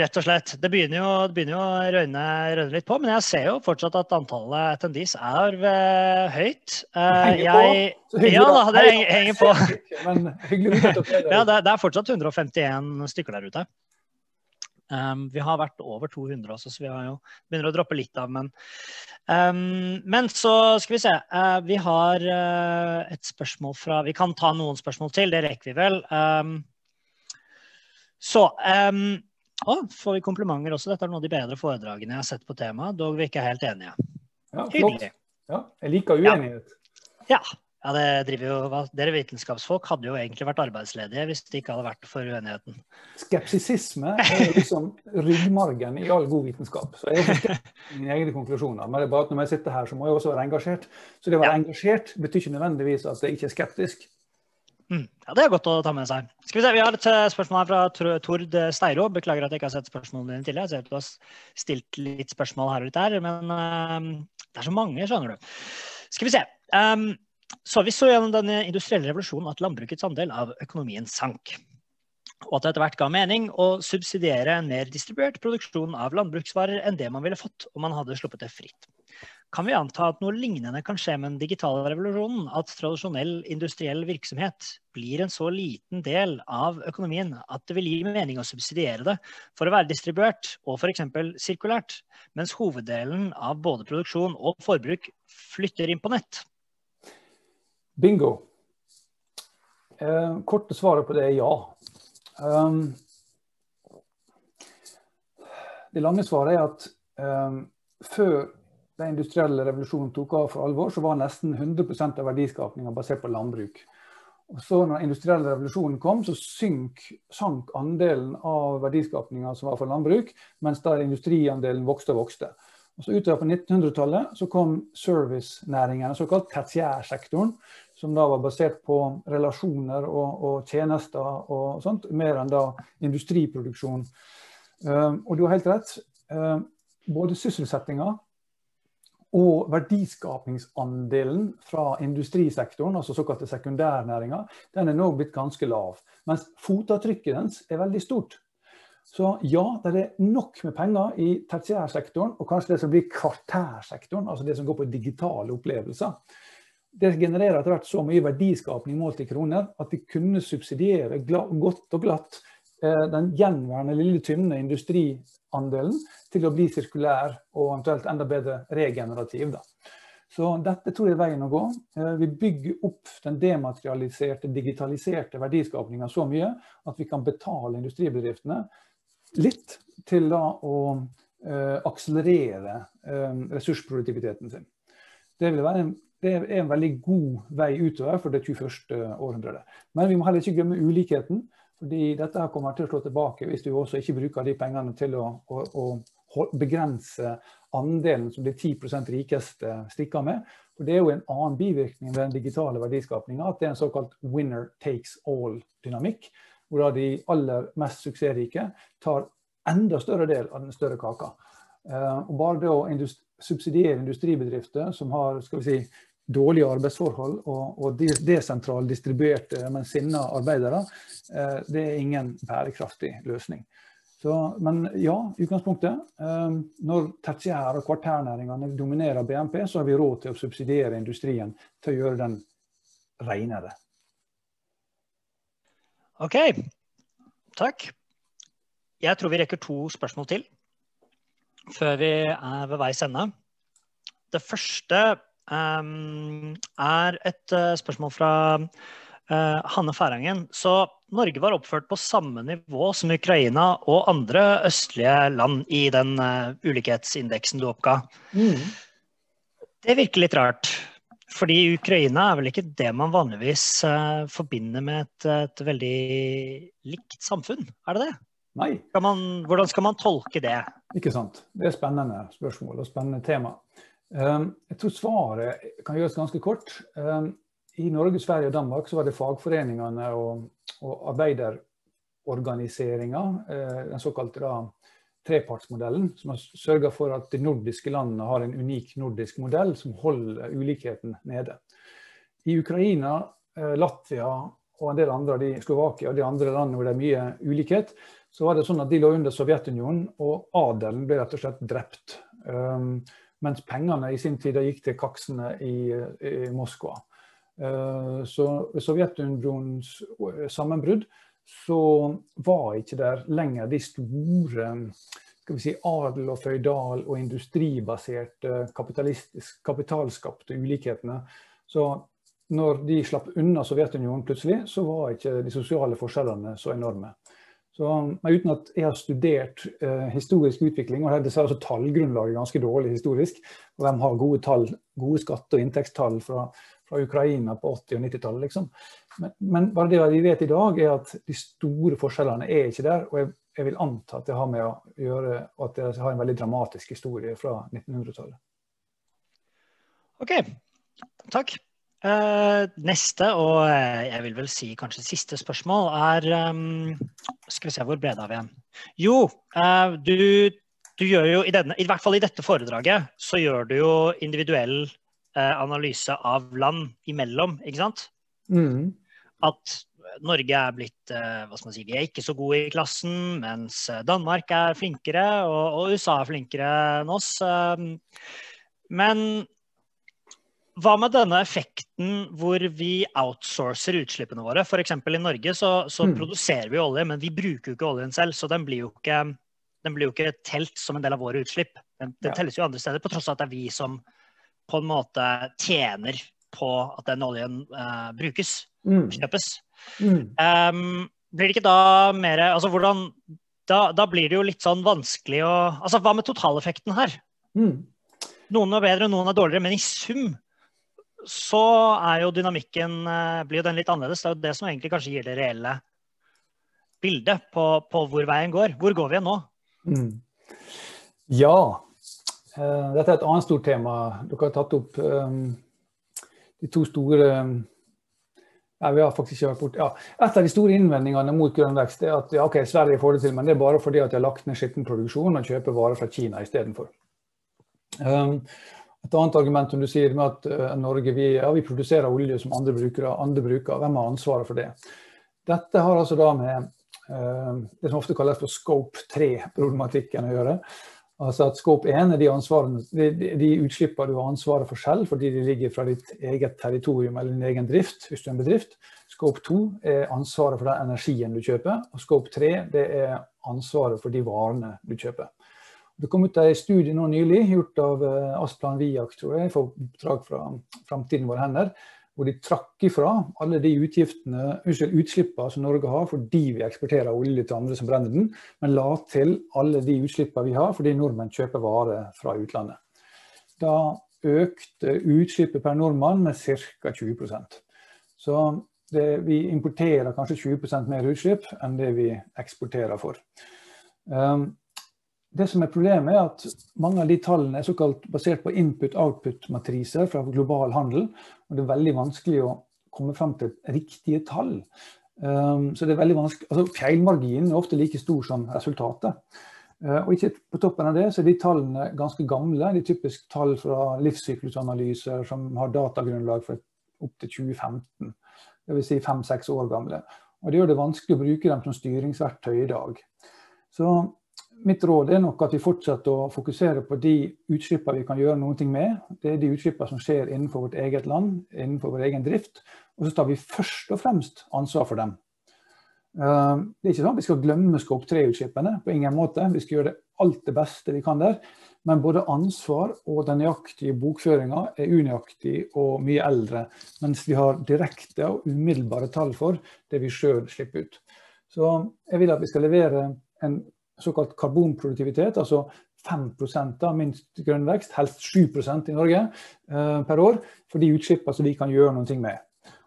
rett og slett. Det begynner jo å røyne litt på, men jeg ser jo fortsatt at antallet tendis er høyt. Ja, det henger på. Ja, det er fortsatt 151 stykker der ute. Vi har vært over 200 også, så vi har jo begynner å droppe litt av, men så skal vi se, vi har et spørsmål fra, vi kan ta noen spørsmål til, det rekker vi vel. Så, får vi komplimenter også, dette er noen av de bedre foredragene jeg har sett på temaet, dog vi ikke er helt enige. Ja, flott. Ja, jeg liker uenighet. Ja. Ja, dere vitenskapsfolk hadde jo egentlig vært arbeidsledige hvis det ikke hadde vært for uenigheten. Skepsisisme er liksom ryggmargen i all god vitenskap, så jeg har ikke mine egne konklusjoner, men det er bare at når jeg sitter her så må jeg også være engasjert, så det å være engasjert betyr ikke nødvendigvis at det ikke er skeptisk. Ja, det er godt å ta med seg. Skal vi se, vi har et spørsmål her fra Tord Steiro, beklager at jeg ikke har sett spørsmålene dine tidligere, jeg ser at du har stilt litt spørsmål her og litt der, men det er så mange, skjønner du. Skal vi se. Så vi så gjennom denne industrielle revolusjonen at landbrukets andel av økonomien sank, og at det etter hvert ga mening å subsidiere en mer distribuert produksjon av landbruksvarer enn det man ville fått om man hadde sluppet det fritt. Kan vi anta at noe lignende kan skje med den digitale revolusjonen, at tradisjonell industriell virksomhet blir en så liten del av økonomien at det vil gi mening å subsidiere det for å være distribuert og for eksempel sirkulært, mens hoveddelen av både produksjon og forbruk flytter inn på nett? Bingo. Korte svaret på det er ja. Det lange svaret er at før den industrielle revolusjonen tok av for alvor, så var nesten 100% av verdiskapningen basert på landbruk. Og så når industrielle revolusjonen kom, så sank andelen av verdiskapningen som var for landbruk, mens der industriandelen vokste og vokste. Og så utover på 1900-tallet så kom servicenæringene, såkalt tertiærsektoren, som da var basert på relasjoner og tjenester og sånt, mer enn da industriproduksjon. Og du har helt rett, både sysselsettinga og verdiskapingsandelen fra industrisektoren, altså såkalt sekundærnæringa, den er nå blitt ganske lav, mens fotavtrykket dens er veldig stort. Så ja, det er nok med penger i tertiærsektoren, og kanskje det som blir kvartærsektoren, altså det som går på digitale opplevelser. Det genererer etter hvert så mye verdiskapning målt i kroner, at vi kunne subsidiere godt og glatt den gjenværende lille tynne industriandelen til å bli sirkulær og eventuelt enda bedre regenerativ. Så dette tror jeg er veien å gå. Vi bygger opp den dematerialiserte, digitaliserte verdiskapningen så mye at vi kan betale industribedriftene litt til å akselerere ressursproduktiviteten sin. Det er en veldig god vei utover for det 21. århundredet. Men vi må heller ikke glemme ulikheten, fordi dette kommer til å slå tilbake hvis vi også ikke bruker de pengene til å begrense andelen som de 10% rikeste stikker med. For det er jo en annen bivirkning ved den digitale verdiskapningen, at det er en såkalt winner takes all-dynamikk, hvor da de aller mest suksessrike tar enda større del av den større kaka. Og bare det å subsidiere industribedrifter som har, skal vi si, dårlige arbeidsforhold og desentralt distribuerte, men sinne arbeidere, det er ingen bærekraftig løsning. Men ja, utgangspunktet, når tertiær- og kvartærnæringene dominerer BNP, så har vi råd til å subsidiere industrien til å gjøre den renere. Ok, takk. Jeg tror vi rekker 2 spørsmål til før vi er ved veis ende. Det første er et spørsmål fra Hanne Færangen. Så Norge var oppført på samme nivå som Ukraina og andre østlige land i den ulikhetsindeksen du oppga. Det virker litt rart. Fordi Ukraina er vel ikke det man vanligvis forbinder med et veldig likt samfunn, er det det? Nei. Hvordan skal man tolke det? Ikke sant. Det er spennende spørsmål og spennende tema. Jeg tror svaret kan gjøres ganske kort. I Norge, Sverige og Danmark så var det fagforeningene og arbeiderorganiseringer, den såkalte da trepartsmodellen, som har sørget for at de nordiske landene har en unik nordisk modell som holder ulikheten nede. I Ukraina, Latvia og en del andre, de Slovakia og de andre landene hvor det er mye ulikhet, så var det sånn at de lå under Sovjetunionen, og adelen ble rett og slett drept, mens pengene i sin tid gikk til kaksene i Moskva. Så Sovjetunionens sammenbrudd, så var ikke der lenger de store, skal vi si, adel og føydal og industribaserte kapitalskapte ulikhetene. Så når de slapp unna Sovjetunionen plutselig, så var ikke de sosiale forskjellene så enorme. Så uten at jeg har studert historisk utvikling, og dessverre så tallgrunnlaget er ganske dårlig historisk, og de har gode tall, gode skatte- og inntektstall fra Ukraina på 80- og 90-tallet, liksom. Men bare det vi vet i dag er at de store forskjellene er ikke der, og jeg vil anta at det har med å gjøre at jeg har en veldig dramatisk historie fra 1900-tallet. Ok, takk. Neste, og jeg vil vel si kanskje siste spørsmål, skal vi se, hvor ble det av igjen? Jo, du gjør jo, i hvert fall i dette foredraget, så gjør du jo individuell analyse av land imellom, ikke sant? At Norge er blitt, hva skal man si, vi er ikke så gode i klassen, mens Danmark er flinkere, og USA er flinkere enn oss. Men hva med denne effekten hvor vi outsourcer utslippene våre? For eksempel i Norge så produserer vi olje, men vi bruker jo ikke oljen selv, så den blir jo ikke telt som en del av våre utslipp. Den telles jo andre steder, på tross av at det er vi som på en måte tjener på at den oljen brukes, kjøpes. Blir det ikke da mer, altså hvordan, da blir det jo litt sånn vanskelig å, altså hva med totaleffekten her? Noen er bedre, noen er dårligere, men i sum så er jo dynamikken, blir jo den litt annerledes. Det er jo det som egentlig kanskje gir det reelle bildet på hvor veien går. Hvor går vi nå? Ja, dette er et annet stort tema. Dere har tatt opp de to store, vi har faktisk kjørt bort, et av de store innvendingene mot grønn vekst er at, ok, Sverige får det til, men det er bare fordi at de har lagt ned skitten produksjon og kjøper varer fra Kina i stedet for. Et annet argument som du sier med at Norge, vi produserer olje som andre bruker, hvem har ansvaret for det? Dette har altså da med det som ofte kalles for scope 3-problematikken å gjøre. Altså at scope 1 er de utslippene du har ansvaret for selv, fordi de ligger fra ditt eget territorium eller din egen drift, hvis du er en bedrift. Scope 2 er ansvaret for den energien du kjøper, og scope 3 er ansvaret for de varene du kjøper. Det kom ut en studie nå nylig, gjort av Asplan Viak, tror jeg, for oppdrag fra Framtiden våre hender, hvor de trakk ifra alle de utslippene som Norge har fordi vi eksporterer olje til andre som brenner den, men la til alle de utslippene vi har fordi nordmenn kjøper varer fra utlandet. Da økte utslippet per nordmann med ca. 20%. Så vi importerer kanskje 20% mer utslipp enn det vi eksporterer for. Det som er problemet er at mange av de tallene er såkalt basert på input-output-matriser fra global handel, og det er veldig vanskelig å komme frem til riktige tall. Så det er veldig vanskelig, altså feilmarginen er ofte like stor som resultatet. Og ikke på toppen av det, så er de tallene ganske gamle, de typisk tall fra livssyklusanalyser som har datagrunnlag for opp til 2015, det vil si 5-6 år gamle. Og det gjør det vanskelig å bruke dem som styringsverktøy i dag. Så mitt råd er nok at vi fortsetter å fokusere på de utslippene vi kan gjøre noe med. Det er de utslippene som skjer innenfor vårt eget land, innenfor vår egen drift. Og så tar vi først og fremst ansvar for dem. Det er ikke sånn at vi skal glemme scope 3-utslippene på ingen måte. Vi skal gjøre alt det beste vi kan der. Men både ansvar og den nøyaktige bokføringen er unøyaktig og mye eldre. Mens vi har direkte og umiddelbare tall for det vi selv slipper ut. Så jeg vil at vi skal levere en såkalt karbonproduktivitet, altså 5% av minst grønn vekst, helst 7% i Norge per år, for de utslippene som vi kan gjøre noe med.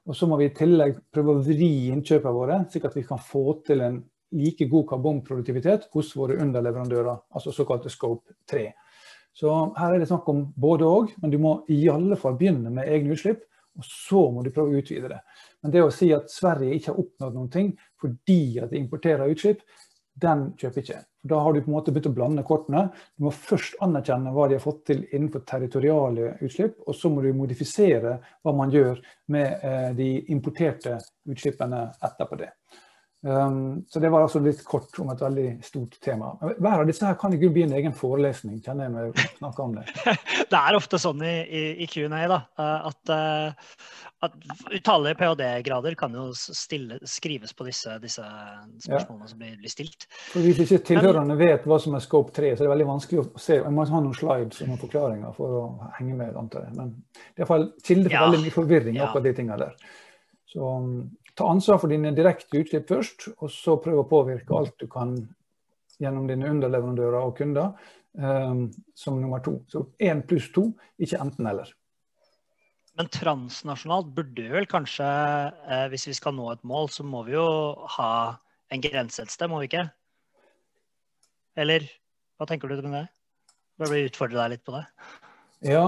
Og så må vi i tillegg prøve å vri innkjøpene våre, slik at vi kan få til en like god karbonproduktivitet hos våre underleverandører, altså såkalt scope 3. Så her er det snakk om både og, men du må i alle fall begynne med egne utslipp, og så må du prøve å utvide det. Men det å si at Sverige ikke har oppnått noen ting fordi at de importerer utslipp, den kjøper ikke. Da har du på en måte begynt å blande kortene. Du må først anerkjenne hva de har fått til innenfor territoriale utslipp, og så må du modifisere hva man gjør med de importerte utslippene etterpå det. Så det var altså litt kort om et veldig stort tema. Hver av disse her kan ikke bli en egen forelesning, kjenner jeg meg å snakke om det. Det er ofte sånn i Q&A da, at utallige PhD-grader kan jo skrives på disse spørsmålene som blir stilt. Hvis ikke tilhørende vet hva som er scope 3, så er det veldig vanskelig å se. Jeg må ha noen slides og noen forklaringer for å henge med, antar jeg. Men det er i hvert fall kilde for veldig mye forvirring akkurat de tingene der. Så ta ansvar for dine direkte utslipp først, og så prøv å påvirke alt du kan gjennom dine underleverandører og kunder, som nummer 2. Så 1+2, ikke enten eller. Men transnasjonalt burde vel kanskje, hvis vi skal nå et mål, så må vi jo ha en grense et sted, må vi ikke? Eller, hva tenker du med det? Jeg vil utfordre deg litt på det. Ja,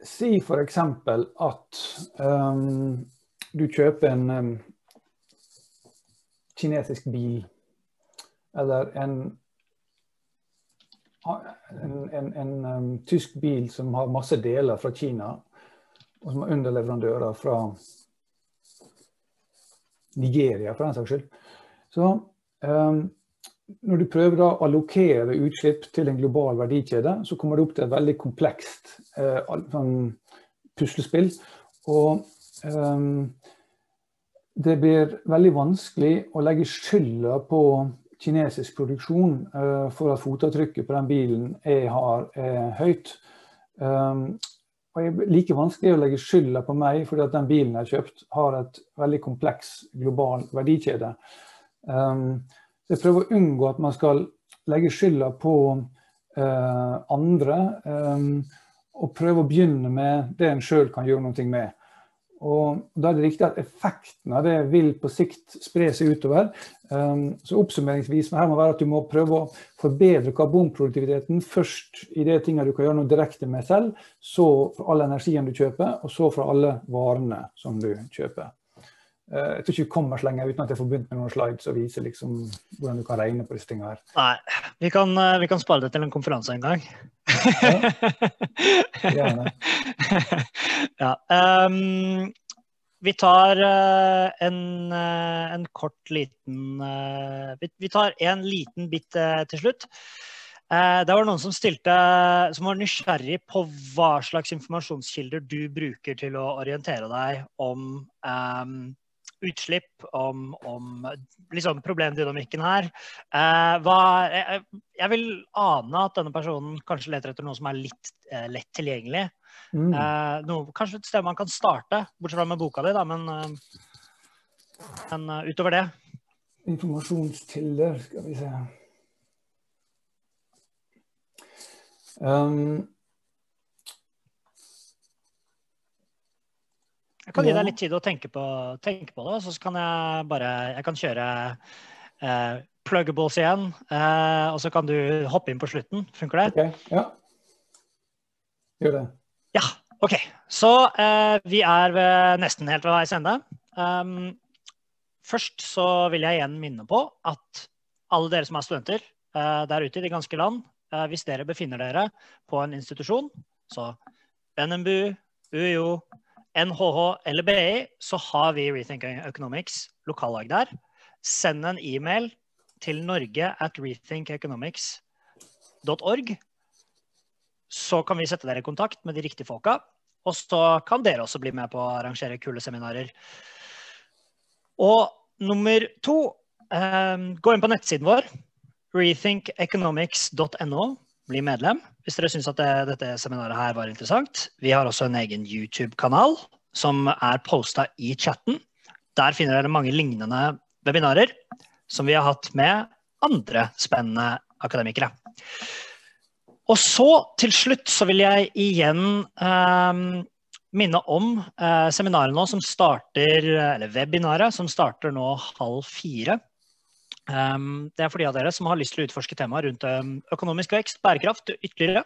si for eksempel at du kjøper en kinesisk bil, eller en tysk bil som har masse deler fra Kina, og som har underleverandører fra Nigeria, for den saks skyld. Så når du prøver å allokere utslipp til en global verdikjede, så kommer det opp til et veldig komplekst puslespill. Og det blir veldig vanskelig å legge skylda på kinesisk produksjon for at fotavtrykket på den bilen jeg har er høyt. Og det er like vanskelig å legge skylda på meg fordi at den bilen jeg har kjøpt har et veldig kompleks global verdikjede. Jeg prøver å unngå at man skal legge skylda på andre, og prøve å begynne med det en selv kan gjøre noe med. Og da er det riktig at effekten av det vil på sikt spre seg utover. Så oppsummeringsvis her må være at du må prøve å forbedre karbonproduktiviteten først i det tingene du kan gjøre noe direkte med selv, så fra all energien du kjøper, og så fra alle varene som du kjøper. Jeg tror ikke vi kommer så lenge uten at jeg får begynt med noen slides og viser hvordan du kan regne på disse tingene her. Nei, vi kan spare det til en konferanse en gang. Ja, gjerne. Vi tar en liten bit til slutt. Det var noen som var nysgjerrig på hva slags informasjonskilder du bruker til å orientere deg om utslipp, om liksom problemdynamikken her. Jeg vil ane at denne personen kanskje leter etter noe som er litt lett tilgjengelig. Kanskje et sted man kan starte, bortsett fra med boka di, men utover det. Informasjonskilder, skal vi se. Jeg kan gi deg litt tid å tenke på det, så kan jeg bare kjøre pluggables igjen, og så kan du hoppe inn på slutten. Funker det? Ok, ja. Gjør det. Ja, ok. Så vi er nesten helt ved veis ende. Først så vil jeg igjen minne på at alle dere som er studenter der ute i det ganske land, hvis dere befinner dere på en institusjon, så NMBU, UiO, NHH eller BI, så har vi Rethinking Economics lokallag der. Send en e-mail til norge@rethinkeconomics.org, så kan vi sette dere i kontakt med de riktige folka, og så kan dere også bli med på å arrangere kule seminarer. Og nummer 2, gå inn på nettsiden vår, rethinkeconomics.no. Bli medlem hvis dere synes at dette seminaret her var interessant. Vi har også en egen YouTube-kanal som er postet i chatten. Der finner dere mange lignende webinarer. som vi har hatt med andre spennende akademikere. Og så til slutt så vil jeg igjen minne om seminaret nå som starter, eller webinaret som starter nå 15:30. Det er for de av dere som har lyst til å utforske temaet rundt økonomisk vekst, bærekraft ytterligere.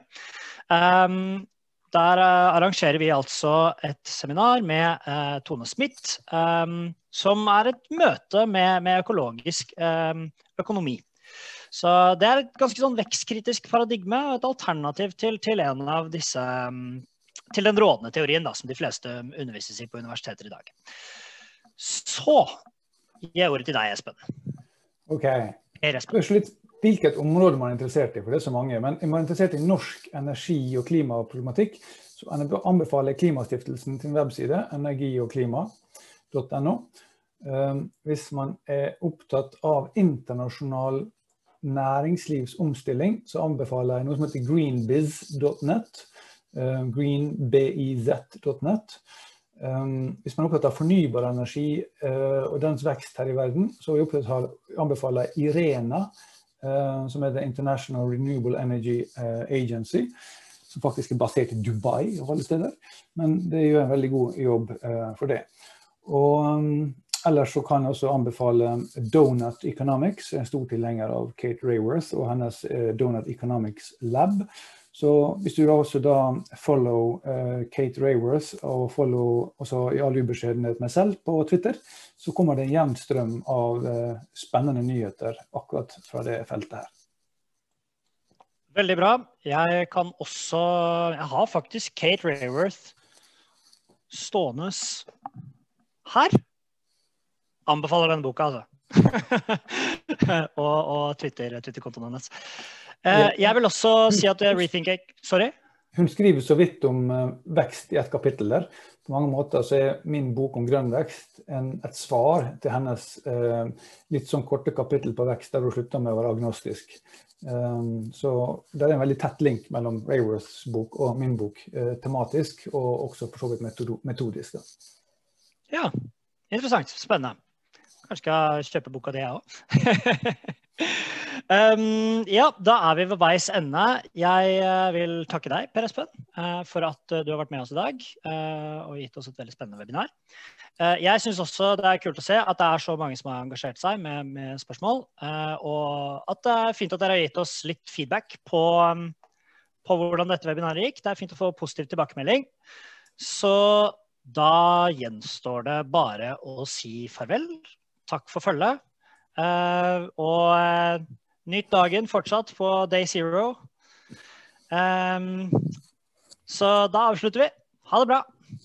Der arrangerer vi altså et seminar med Tone Smitt, som er et møte med økologisk økonomi. Så det er et ganske sånn vekstkritisk paradigme, et alternativ til en av disse, til den rådende teorien da, som de fleste undervises i på universiteter i dag. Så gir jeg ordet til deg, Espen. Ok. Hvilket område man er interessert i, for det er så mange, men er man interessert i norsk energi- og klimaproblematikk, så anbefaler Klimastiftelsen til en webside, energiogklima.no. Hvis man er opptatt av internasjonal næringslivsomstilling, så anbefaler jeg noe som heter greenbiz.net, greenbiz.net. Hvis man er opptatt av fornybar energi og dens vekst her i verden, så anbefaler jeg IRENA, som er The International Renewable Energy Agency, som faktisk er basert i Dubai og alle steder, men det gjør en veldig god jobb for det. Ellers så kan jeg også anbefale Donut Economics, en stor tilhenger av Kate Raworth og hennes Donut Economics Lab. Så hvis du også da follow Kate Raworth og follow også i all ubeskjedenhet meg selv på Twitter, så kommer det en jevn strøm av spennende nyheter akkurat fra det feltet her. Veldig bra. Jeg har faktisk Kate Raworth stående her. Anbefaler denne boka, altså. Og Twitter-kontoen hennes. Jeg vil også si at hun skriver så vidt om vekst i et kapittel der. På mange måter så er min bok om grønn vekst et svar til hennes litt sånn korte kapittel på vekst, der hun slutter med å være agnostisk. Så det er en veldig tett link mellom Raworths bok og min bok, tematisk og også for så vidt metodisk. Ja, interessant. Spennende. Kanskje skal jeg kjøpe boka det jeg også. Ja, da er vi ved veis ende. Jeg vil takke deg, Per Espen, for at du har vært med oss i dag og gitt oss et veldig spennende webinar. Jeg synes også det er kult å se at det er så mange som har engasjert seg med spørsmål, og at det er fint at dere har gitt oss litt feedback på hvordan dette webinaret gikk. Det er fint å få positiv tilbakemelding. Så da gjenstår det bare å si farvel. Takk for følget. Og nytt dagen fortsatt på Day Zero. Så da avslutter vi. Ha det bra!